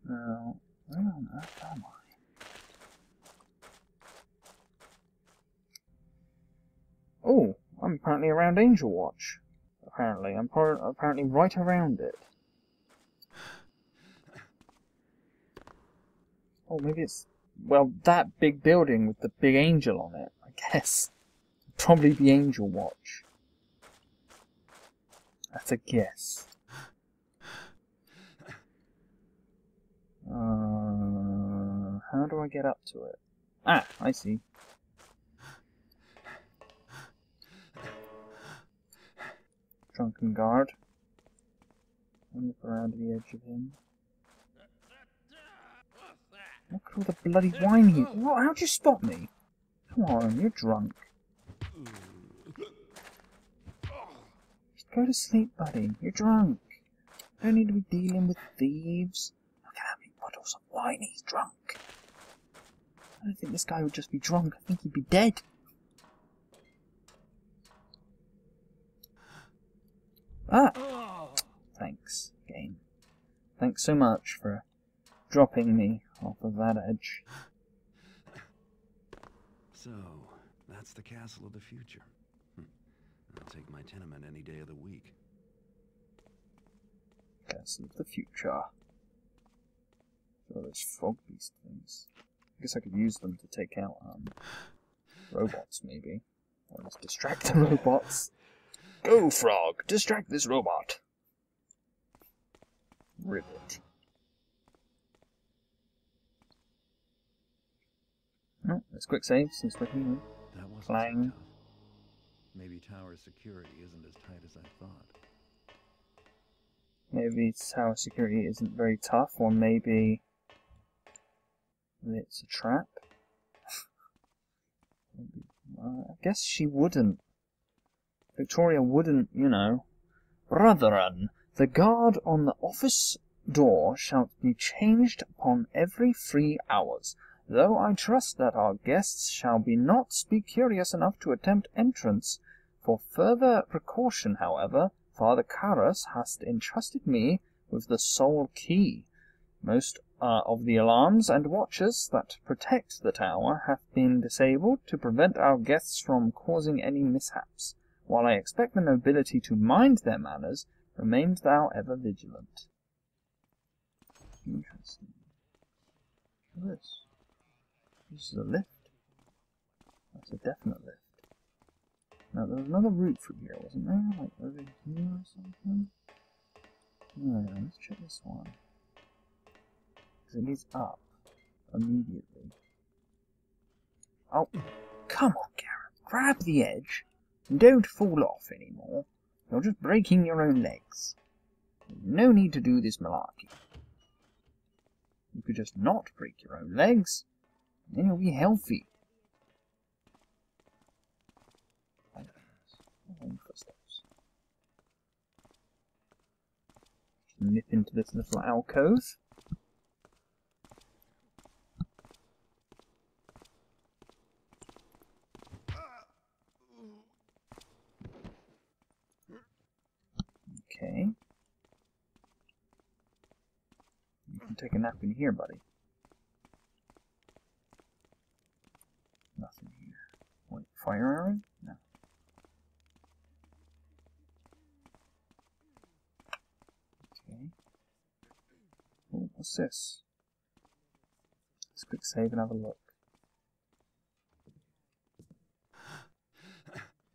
Now, Where on earth am I? Oh, I'm apparently around Angel Watch. Apparently, I'm par apparently right around it. Oh, maybe it's... well, that big building with the big angel on it, I guess. Probably the Angel Watch. That's a guess. Uh, how do I get up to it? Ah, I see. Drunken guard. Look around the edge of him. Look at all the bloody wine here. What? How'd you spot me? Come on, you're drunk. Just go to sleep, buddy. You're drunk. You don't need to be dealing with thieves. Look at how many bottles of wine. He's drunk. I don't think this guy would just be drunk. I think he'd be dead. Ah! Thanks, game. Thanks so much for dropping me off of that edge. So, that's the castle of the future. Hm. I'll take my tenement any day of the week. Castle of the future. Oh, those frog beast things. I guess I could use them to take out um, robots, maybe. Or just distract the robots. Go, frog! Distract this robot! Ribbit. Oh, let's quick save since we're here. That wasn't Clang. So maybe tower security isn't as tight as I thought. Maybe tower security isn't very tough, or maybe it's a trap. uh, I guess she wouldn't. Victoria wouldn't, you know. Brethren, the guard on the office door shall be changed upon every three hours, though I trust that our guests shall be not be curious enough to attempt entrance. For further precaution, however, Father Karras has entrusted me with the sole key. Most uh, of the alarms and watches that protect the tower have been disabled to prevent our guests from causing any mishaps. While I expect the nobility to mind their manners, remain thou ever vigilant. Interesting. Look at this. This is a lift. That's a definite lift. Now, there was another route from here, wasn't there? Like over here or something? No, let's check this one. Because it leads up immediately. Oh, come on, Garrett. Grab the edge. Don't fall off anymore. You're just breaking your own legs. No need to do this malarkey. You could just not break your own legs, and then you'll be healthy. Just nip into this little alcove. Okay. You can take a nap in here, buddy. Nothing here. Wait, fire arrow? No. Okay. Oh, what's this? Let's quick save and have a look.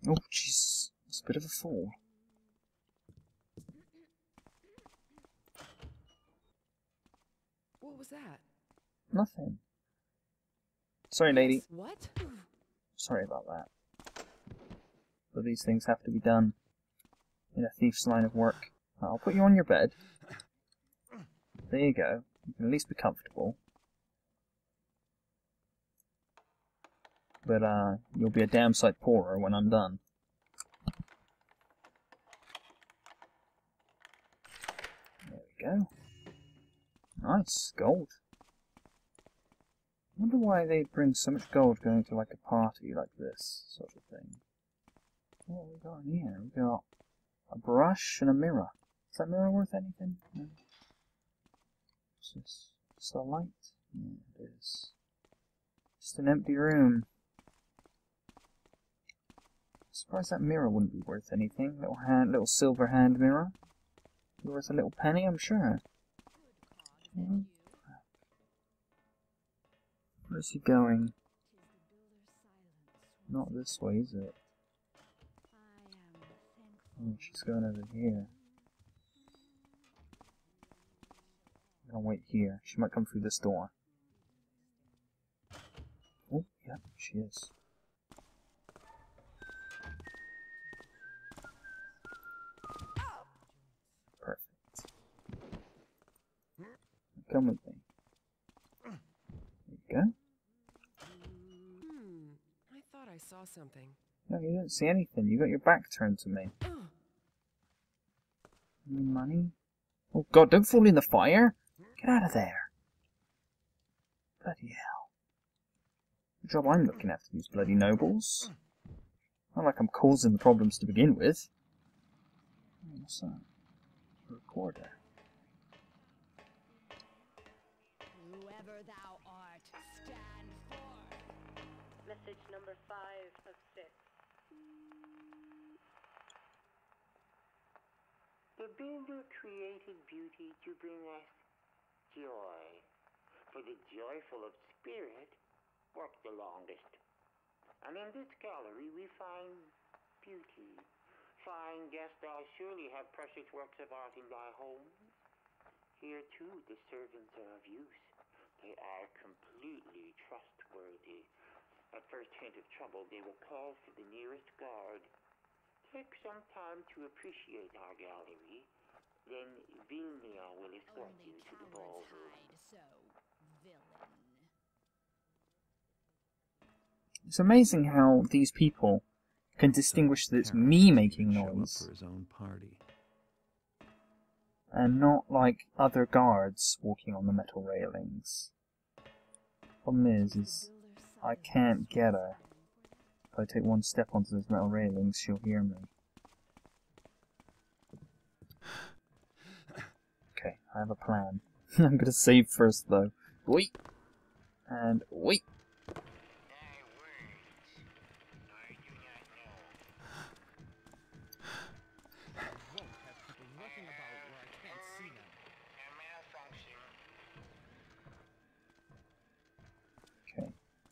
Oh, jeez. That's a bit of a fall. What was that? Nothing. Sorry, lady. What? Sorry about that. But these things have to be done in a thief's line of work. I'll put you on your bed. There you go. You can at least be comfortable. But uh, you'll be a damn sight poorer when I'm done. There we go. Nice, gold. I wonder why they bring so much gold going to like a party like this sort of thing. What have we got in here? We got a brush and a mirror. Is that mirror worth anything? No. What's this? It's the light. Yeah, it is. Just an empty room. Surprised that mirror wouldn't be worth anything. Little hand, little silver hand mirror. Be worth a little penny, I'm sure. Yeah. Where's he going? Not this way, is it? Oh, she's going over here. I'm gonna wait here. She might come through this door. Oh, yeah, she is. Perfect. Come with me. There you go. I saw something. No, you don't see anything. You got your back turned to me. Any money? Oh god, don't fall in the fire! Get out of there! Bloody hell. Good job I'm looking after these bloody nobles. Not like I'm causing the problems to begin with. What's that? A recorder. Whoever thou art, stand forth! Message number five of six. The builder created beauty to bring us joy. For the joyful of spirit work the longest. And in this gallery we find beauty. Fine guest, thou surely have precious works of art in thy home. Here too the servants are of use. They are completely trustworthy. At first hint of trouble, they will call for the nearest guard. Take some time to appreciate our gallery, then Vilnia will escort you to the ballroom. So, it's amazing how these people can distinguish that it's me making noise for his own party, and not like other guards walking on the metal railings. Problem is, is I can't get her. If I take one step onto those metal railings, she'll hear me. Okay, I have a plan. I'm gonna save first, though. Wait! And wait!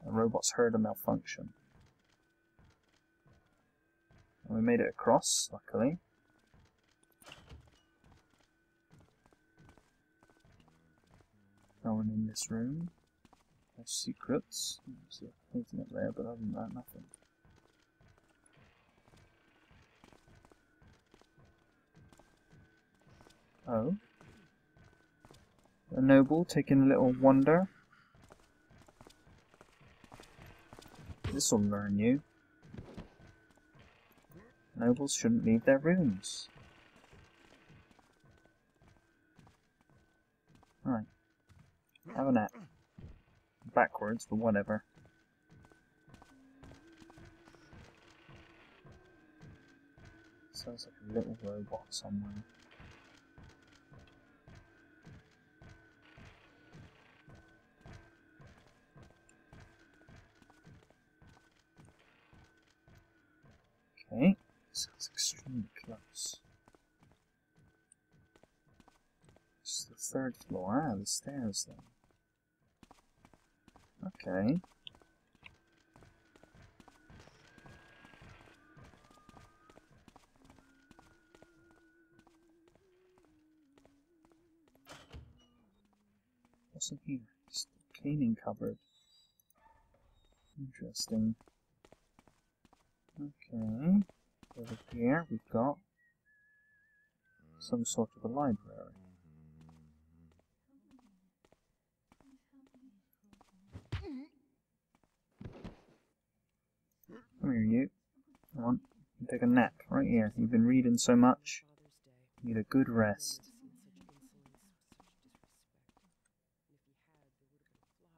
The robot's heard a malfunction. And we made it across, luckily. No one in this room. No secrets. There's anything up there, but other than that, nothing. Oh. A noble taking a little wander. This'll learn you. Nobles shouldn't leave their rooms. Right. Have a nap. Backwards, but whatever. Sounds like a little robot somewhere. Okay, this is extremely close. It's the third floor. Ah, the stairs then. Okay. What's in here? Just a cleaning cupboard. Interesting. Okay, over here we've got some sort of a library. Come here, you. Come on, you take a nap right here. You've been reading so much, you need a good rest.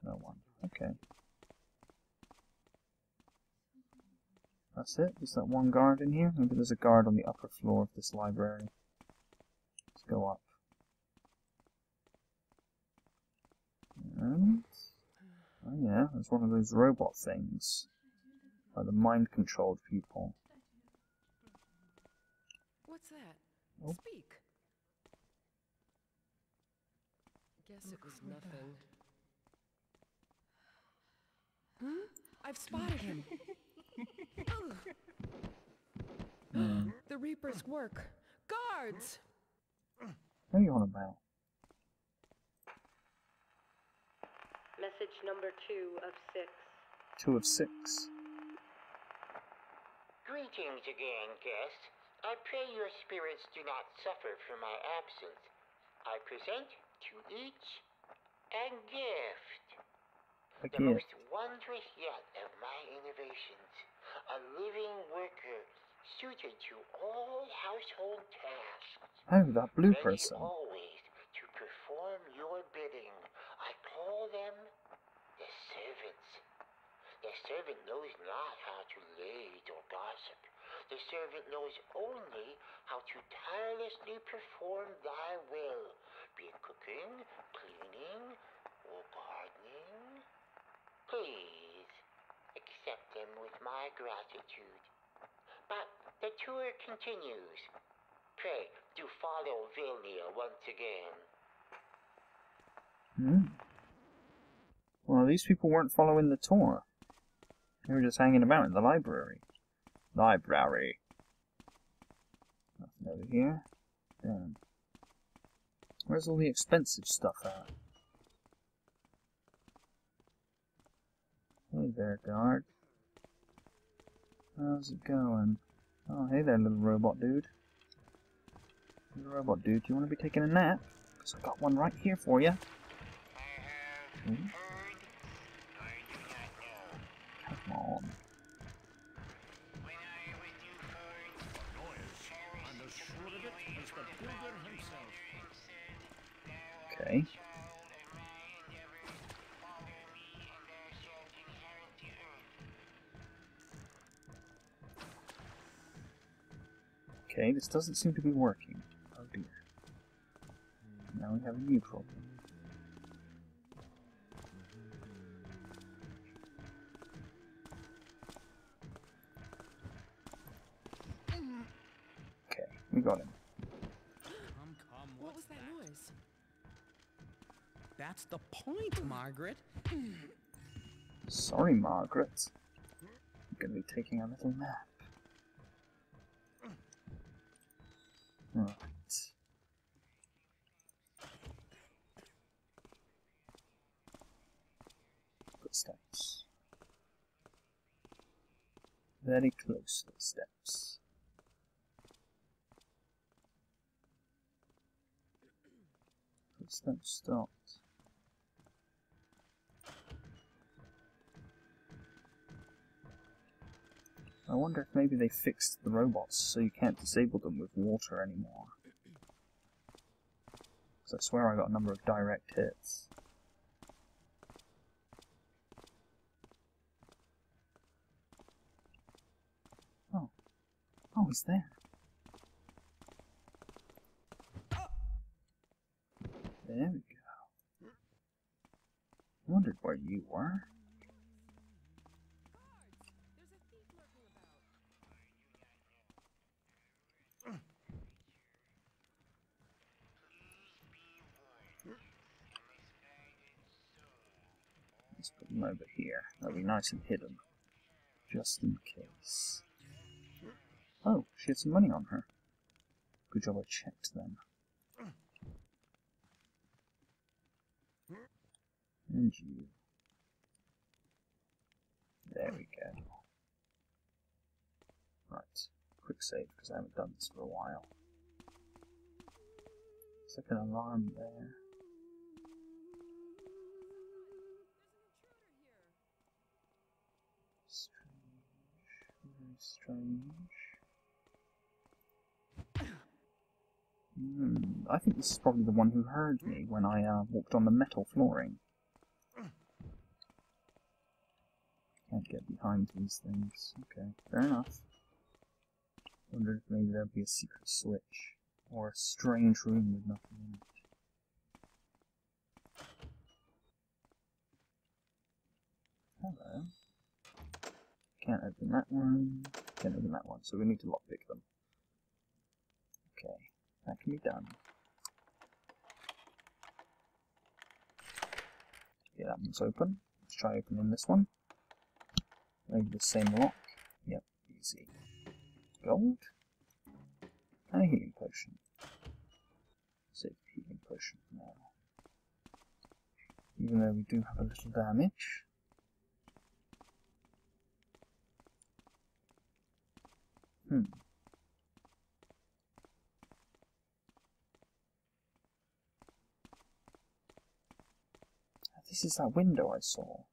No one. Okay. That's it. Is that one guard in here? Maybe there's a guard on the upper floor of this library. Let's go up. And... oh yeah, there's one of those robot things. Like the mind-controlled people. What's that? Oh. Speak. Guess it was nothing. Huh? I've spotted him. Mm. The Reaper's work. Guards! What are you on about? Message number two of six. Two of six. Greetings again, guest. I pray your spirits do not suffer from my absence. I present to each a gift. A the gift. Most wondrous yet of my innovations. A living worker suited to all household tasks. Oh, that blue ready person. Always to perform your bidding. I call them the servants. The servant knows not how to lade or gossip. The servant knows only how to tirelessly perform thy will, be it cooking, cleaning, or gardening. Please accept them with my gratitude. But the tour continues. Pray do follow Vilnia once again. Hmm. Well, these people weren't following the tour. They were just hanging about in the library. Library. Nothing over here. Damn. Where's all the expensive stuff at? Hey there, guard. How's it going? Oh, hey there, little robot dude. Little robot dude, you want to be taking a nap? Because I've got one right here for you. Mm-hmm. Come on. Okay. Okay, this doesn't seem to be working. Oh dear. Now we have a new problem. Okay, we got him. What was that noise? That's the point, Margaret. Sorry, Margaret. I'm going to be taking a little nap. Right. Footsteps. Very close footsteps. Footsteps stopped. I wonder if maybe they fixed the robots so you can't disable them with water anymore. Because I swear I got a number of direct hits. Oh. Oh, he's there. There we go. Wondered where you were. Let's put them over here. That'll be nice and hidden. Just in case. Oh, she had some money on her. Good job I checked them. And you. There we go. Right. Quick save, because I haven't done this for a while. Second alarm there. Strange. Mm, I think this is probably the one who heard me when I uh, walked on the metal flooring. Can't get behind these things. Okay, fair enough. Wondered if maybe there'd be a secret switch. Or a strange room with nothing in it. Hello. Can't open that one. Can't open that one. So we need to lockpick them. Okay, that can be done. Yeah, that one's open. Let's try opening this one. Maybe the same lock. Yep, easy. Gold. And a healing potion. Save healing potion now. Even though we do have a little damage. Hmm. This is that window I saw. I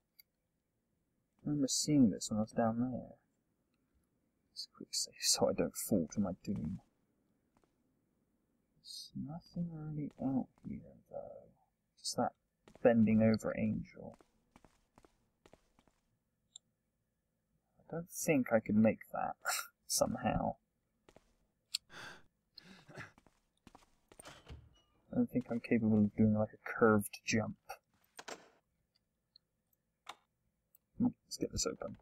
remember seeing this when I was down there. Let's quick save so I don't fall to my doom. There's nothing really out here though. Just that bending over angel. I don't think I could make that somehow. I don't think I'm capable of doing like a curved jump. Let's get this open.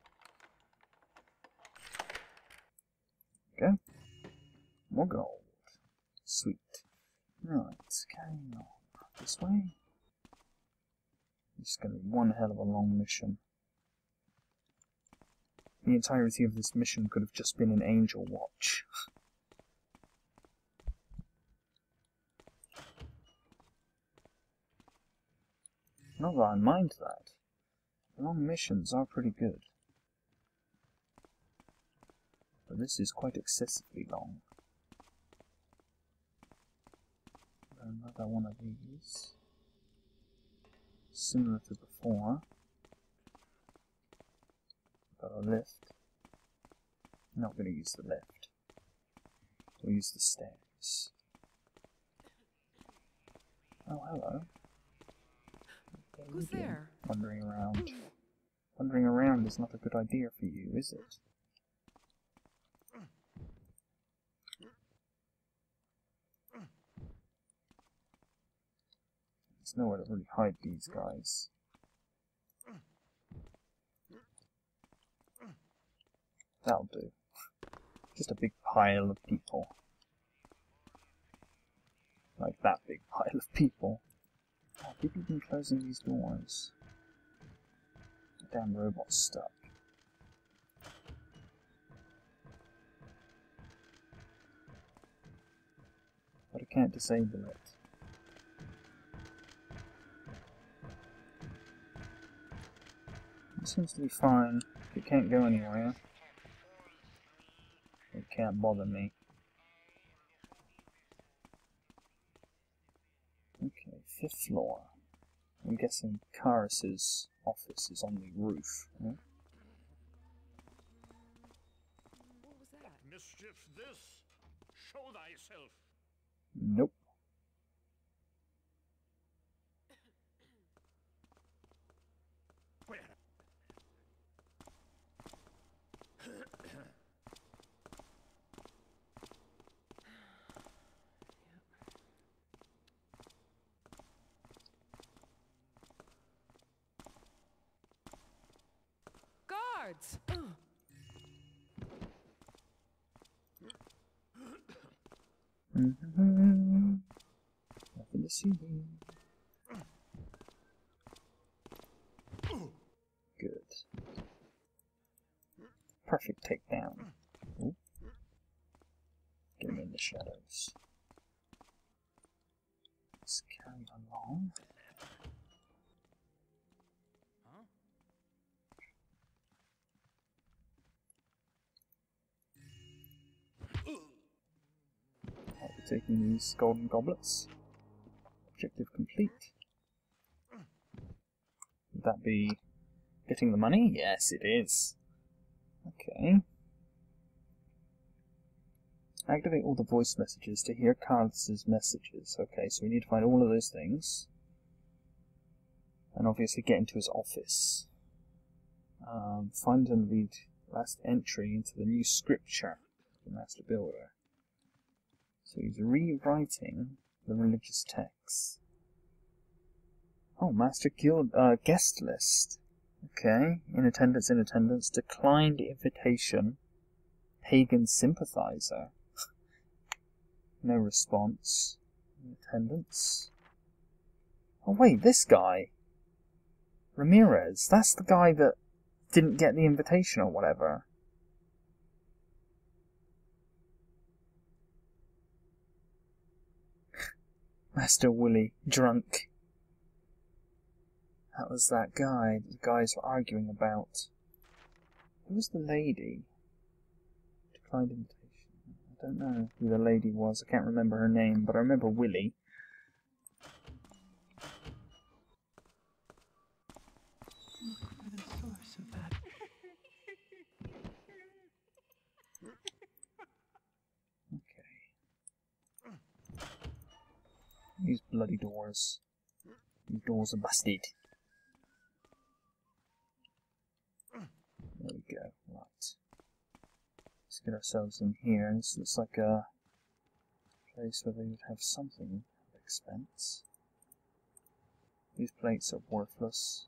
Okay. More gold. Sweet. Right, carrying on. This way. This is going to be one hell of a long mission. The entirety of this mission could have just been an Angel Watch. Not that I mind that. Long missions are pretty good. But this is quite excessively long. Another one of these. Similar to before. Got a lift. Not going to use the lift. We'll use the stairs. Oh, hello. Who's there? Wandering around. Wandering around is not a good idea for you, is it? There's nowhere to really hide these guys. That'll do. Just a big pile of people. Like that big pile of people. Oh, people have been closing these doors. Damn robot's stuck. But I can't disable it. It seems to be fine. It can't go anywhere. It can't bother me. Okay, fifth floor. I'm guessing Karras' office is on the roof. Huh? What was that? Mischief this? Show thyself. Nope. Where? Nothing to see here. Good. Perfect takedown. Ooh. Get him in the shadows. Let's carry along. Taking these golden goblets. Objective complete. Would that be getting the money? Yes, it is. Okay. Activate all the voice messages to hear Karras' messages. Okay, so we need to find all of those things. And obviously get into his office. Um, find and read last entry into the new scripture of the Master Builder. So he's rewriting the religious texts. Oh, Master Guild, uh, guest list. Okay, in attendance, in attendance. Declined invitation. Pagan sympathizer. No response. In attendance. Oh wait, this guy. Ramirez. That's the guy that didn't get the invitation or whatever. Master Willie. Drunk. That was that guy that the guys were arguing about. Who was the lady? Declined invitation. I don't know who the lady was. I can't remember her name, but I remember Willie. Look for the source of that. Okay. These bloody doors. These doors are busted. There we go, right. Let's get ourselves in here. This looks like a place where they would have something of expense. These plates are worthless.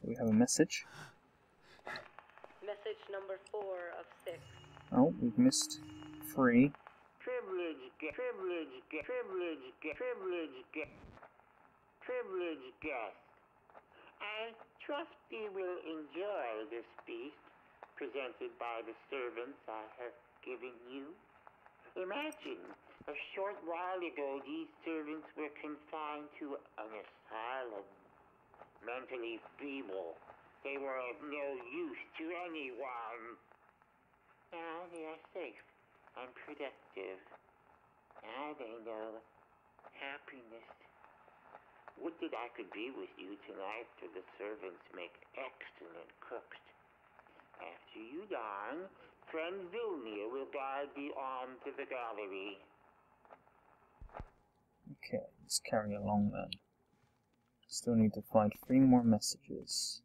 Do we have a message? Message number four of six. Oh, we've missed three. Privilege, privilege, privilege, privilege, privilege, privilege guest. I trust you will enjoy this feast presented by the servants I have given you. Imagine, a short while ago these servants were confined to an asylum. Mentally feeble, they were of no use to anyone. Now they are safe and productive. Now they know happiness. Would that I could be with you tonight, for the servants make excellent cooks. After you dine, friend Vilnia will guide thee on to the gallery. Okay, let's carry along then. Still need to find three more messages.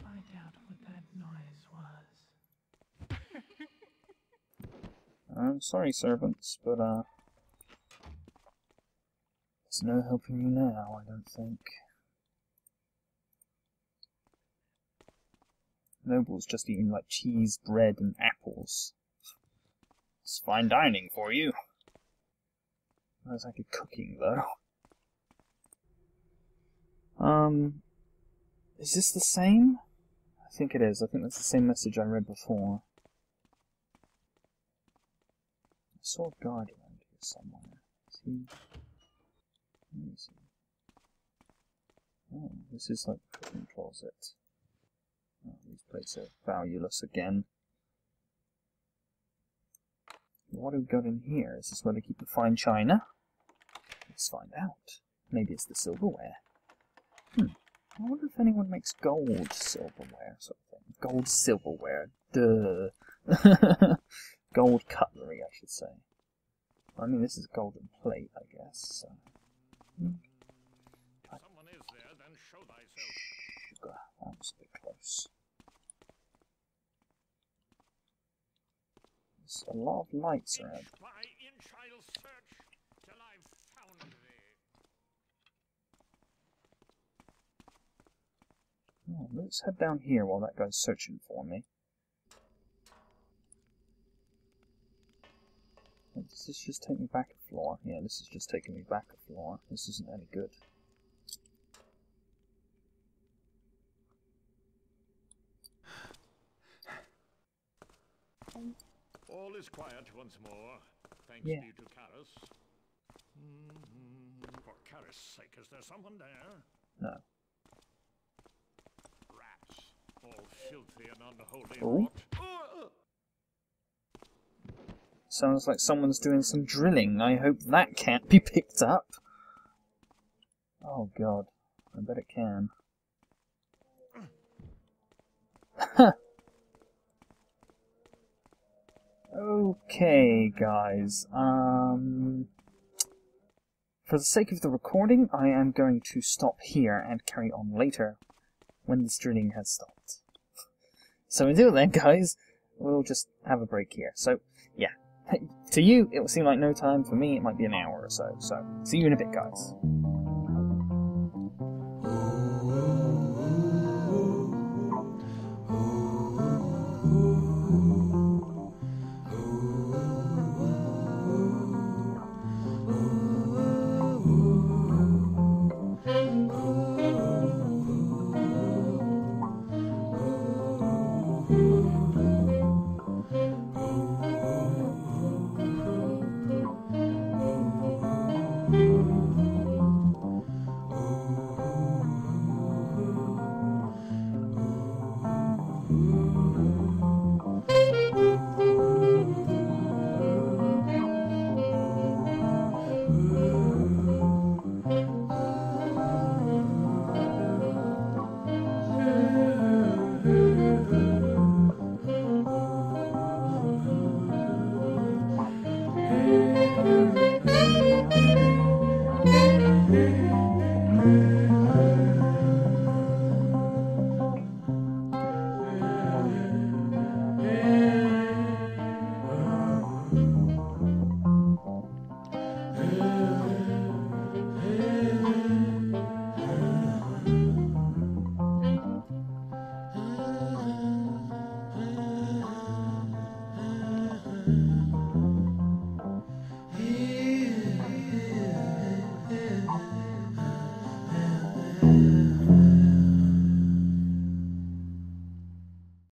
Find out what that noise was. I'm sorry, servants, but uh. There's no helping you now, I don't think. Noble's just eating like cheese, bread, and apples. It's fine dining for you. That's like a cooking though. Um, is this the same? I think it is. I think that's the same message I read before. I saw a guard around here somewhere. Is he... Oh, this is like the cooking closet. Oh, these plates are valueless again. What have we got in here? Is this where they keep the fine china? Let's find out. Maybe it's the silverware. Hmm. I wonder if anyone makes gold silverware, sort of thing. Gold silverware. Duh. Gold cutlery, I should say. I mean, this is a golden plate, I guess. So. Mm. Someone is there, then show thyself. Sugar, that was a bit close. There's a lot of lights around. Inch by inch I'll search till I've found thee. Oh, let's head down here while that guy's searching for me. Does this just take me back a floor? Yeah, this is just taking me back a floor. This isn't any good. All is quiet once more, thanks yeah. be to Karras. Mm-hmm. For Karras' sake, is there someone there? No. Rats, all filthy and unholy rot. Oh. Sounds like someone's doing some drilling. I hope that can't be picked up. Oh god. I bet it can. Okay, guys. Um, for the sake of the recording, I am going to stop here and carry on later when this drilling has stopped. So until then, guys, we'll just have a break here. So, yeah. To you, it will seem like no time. For me, it might be an hour or so. So, see you in a bit, guys.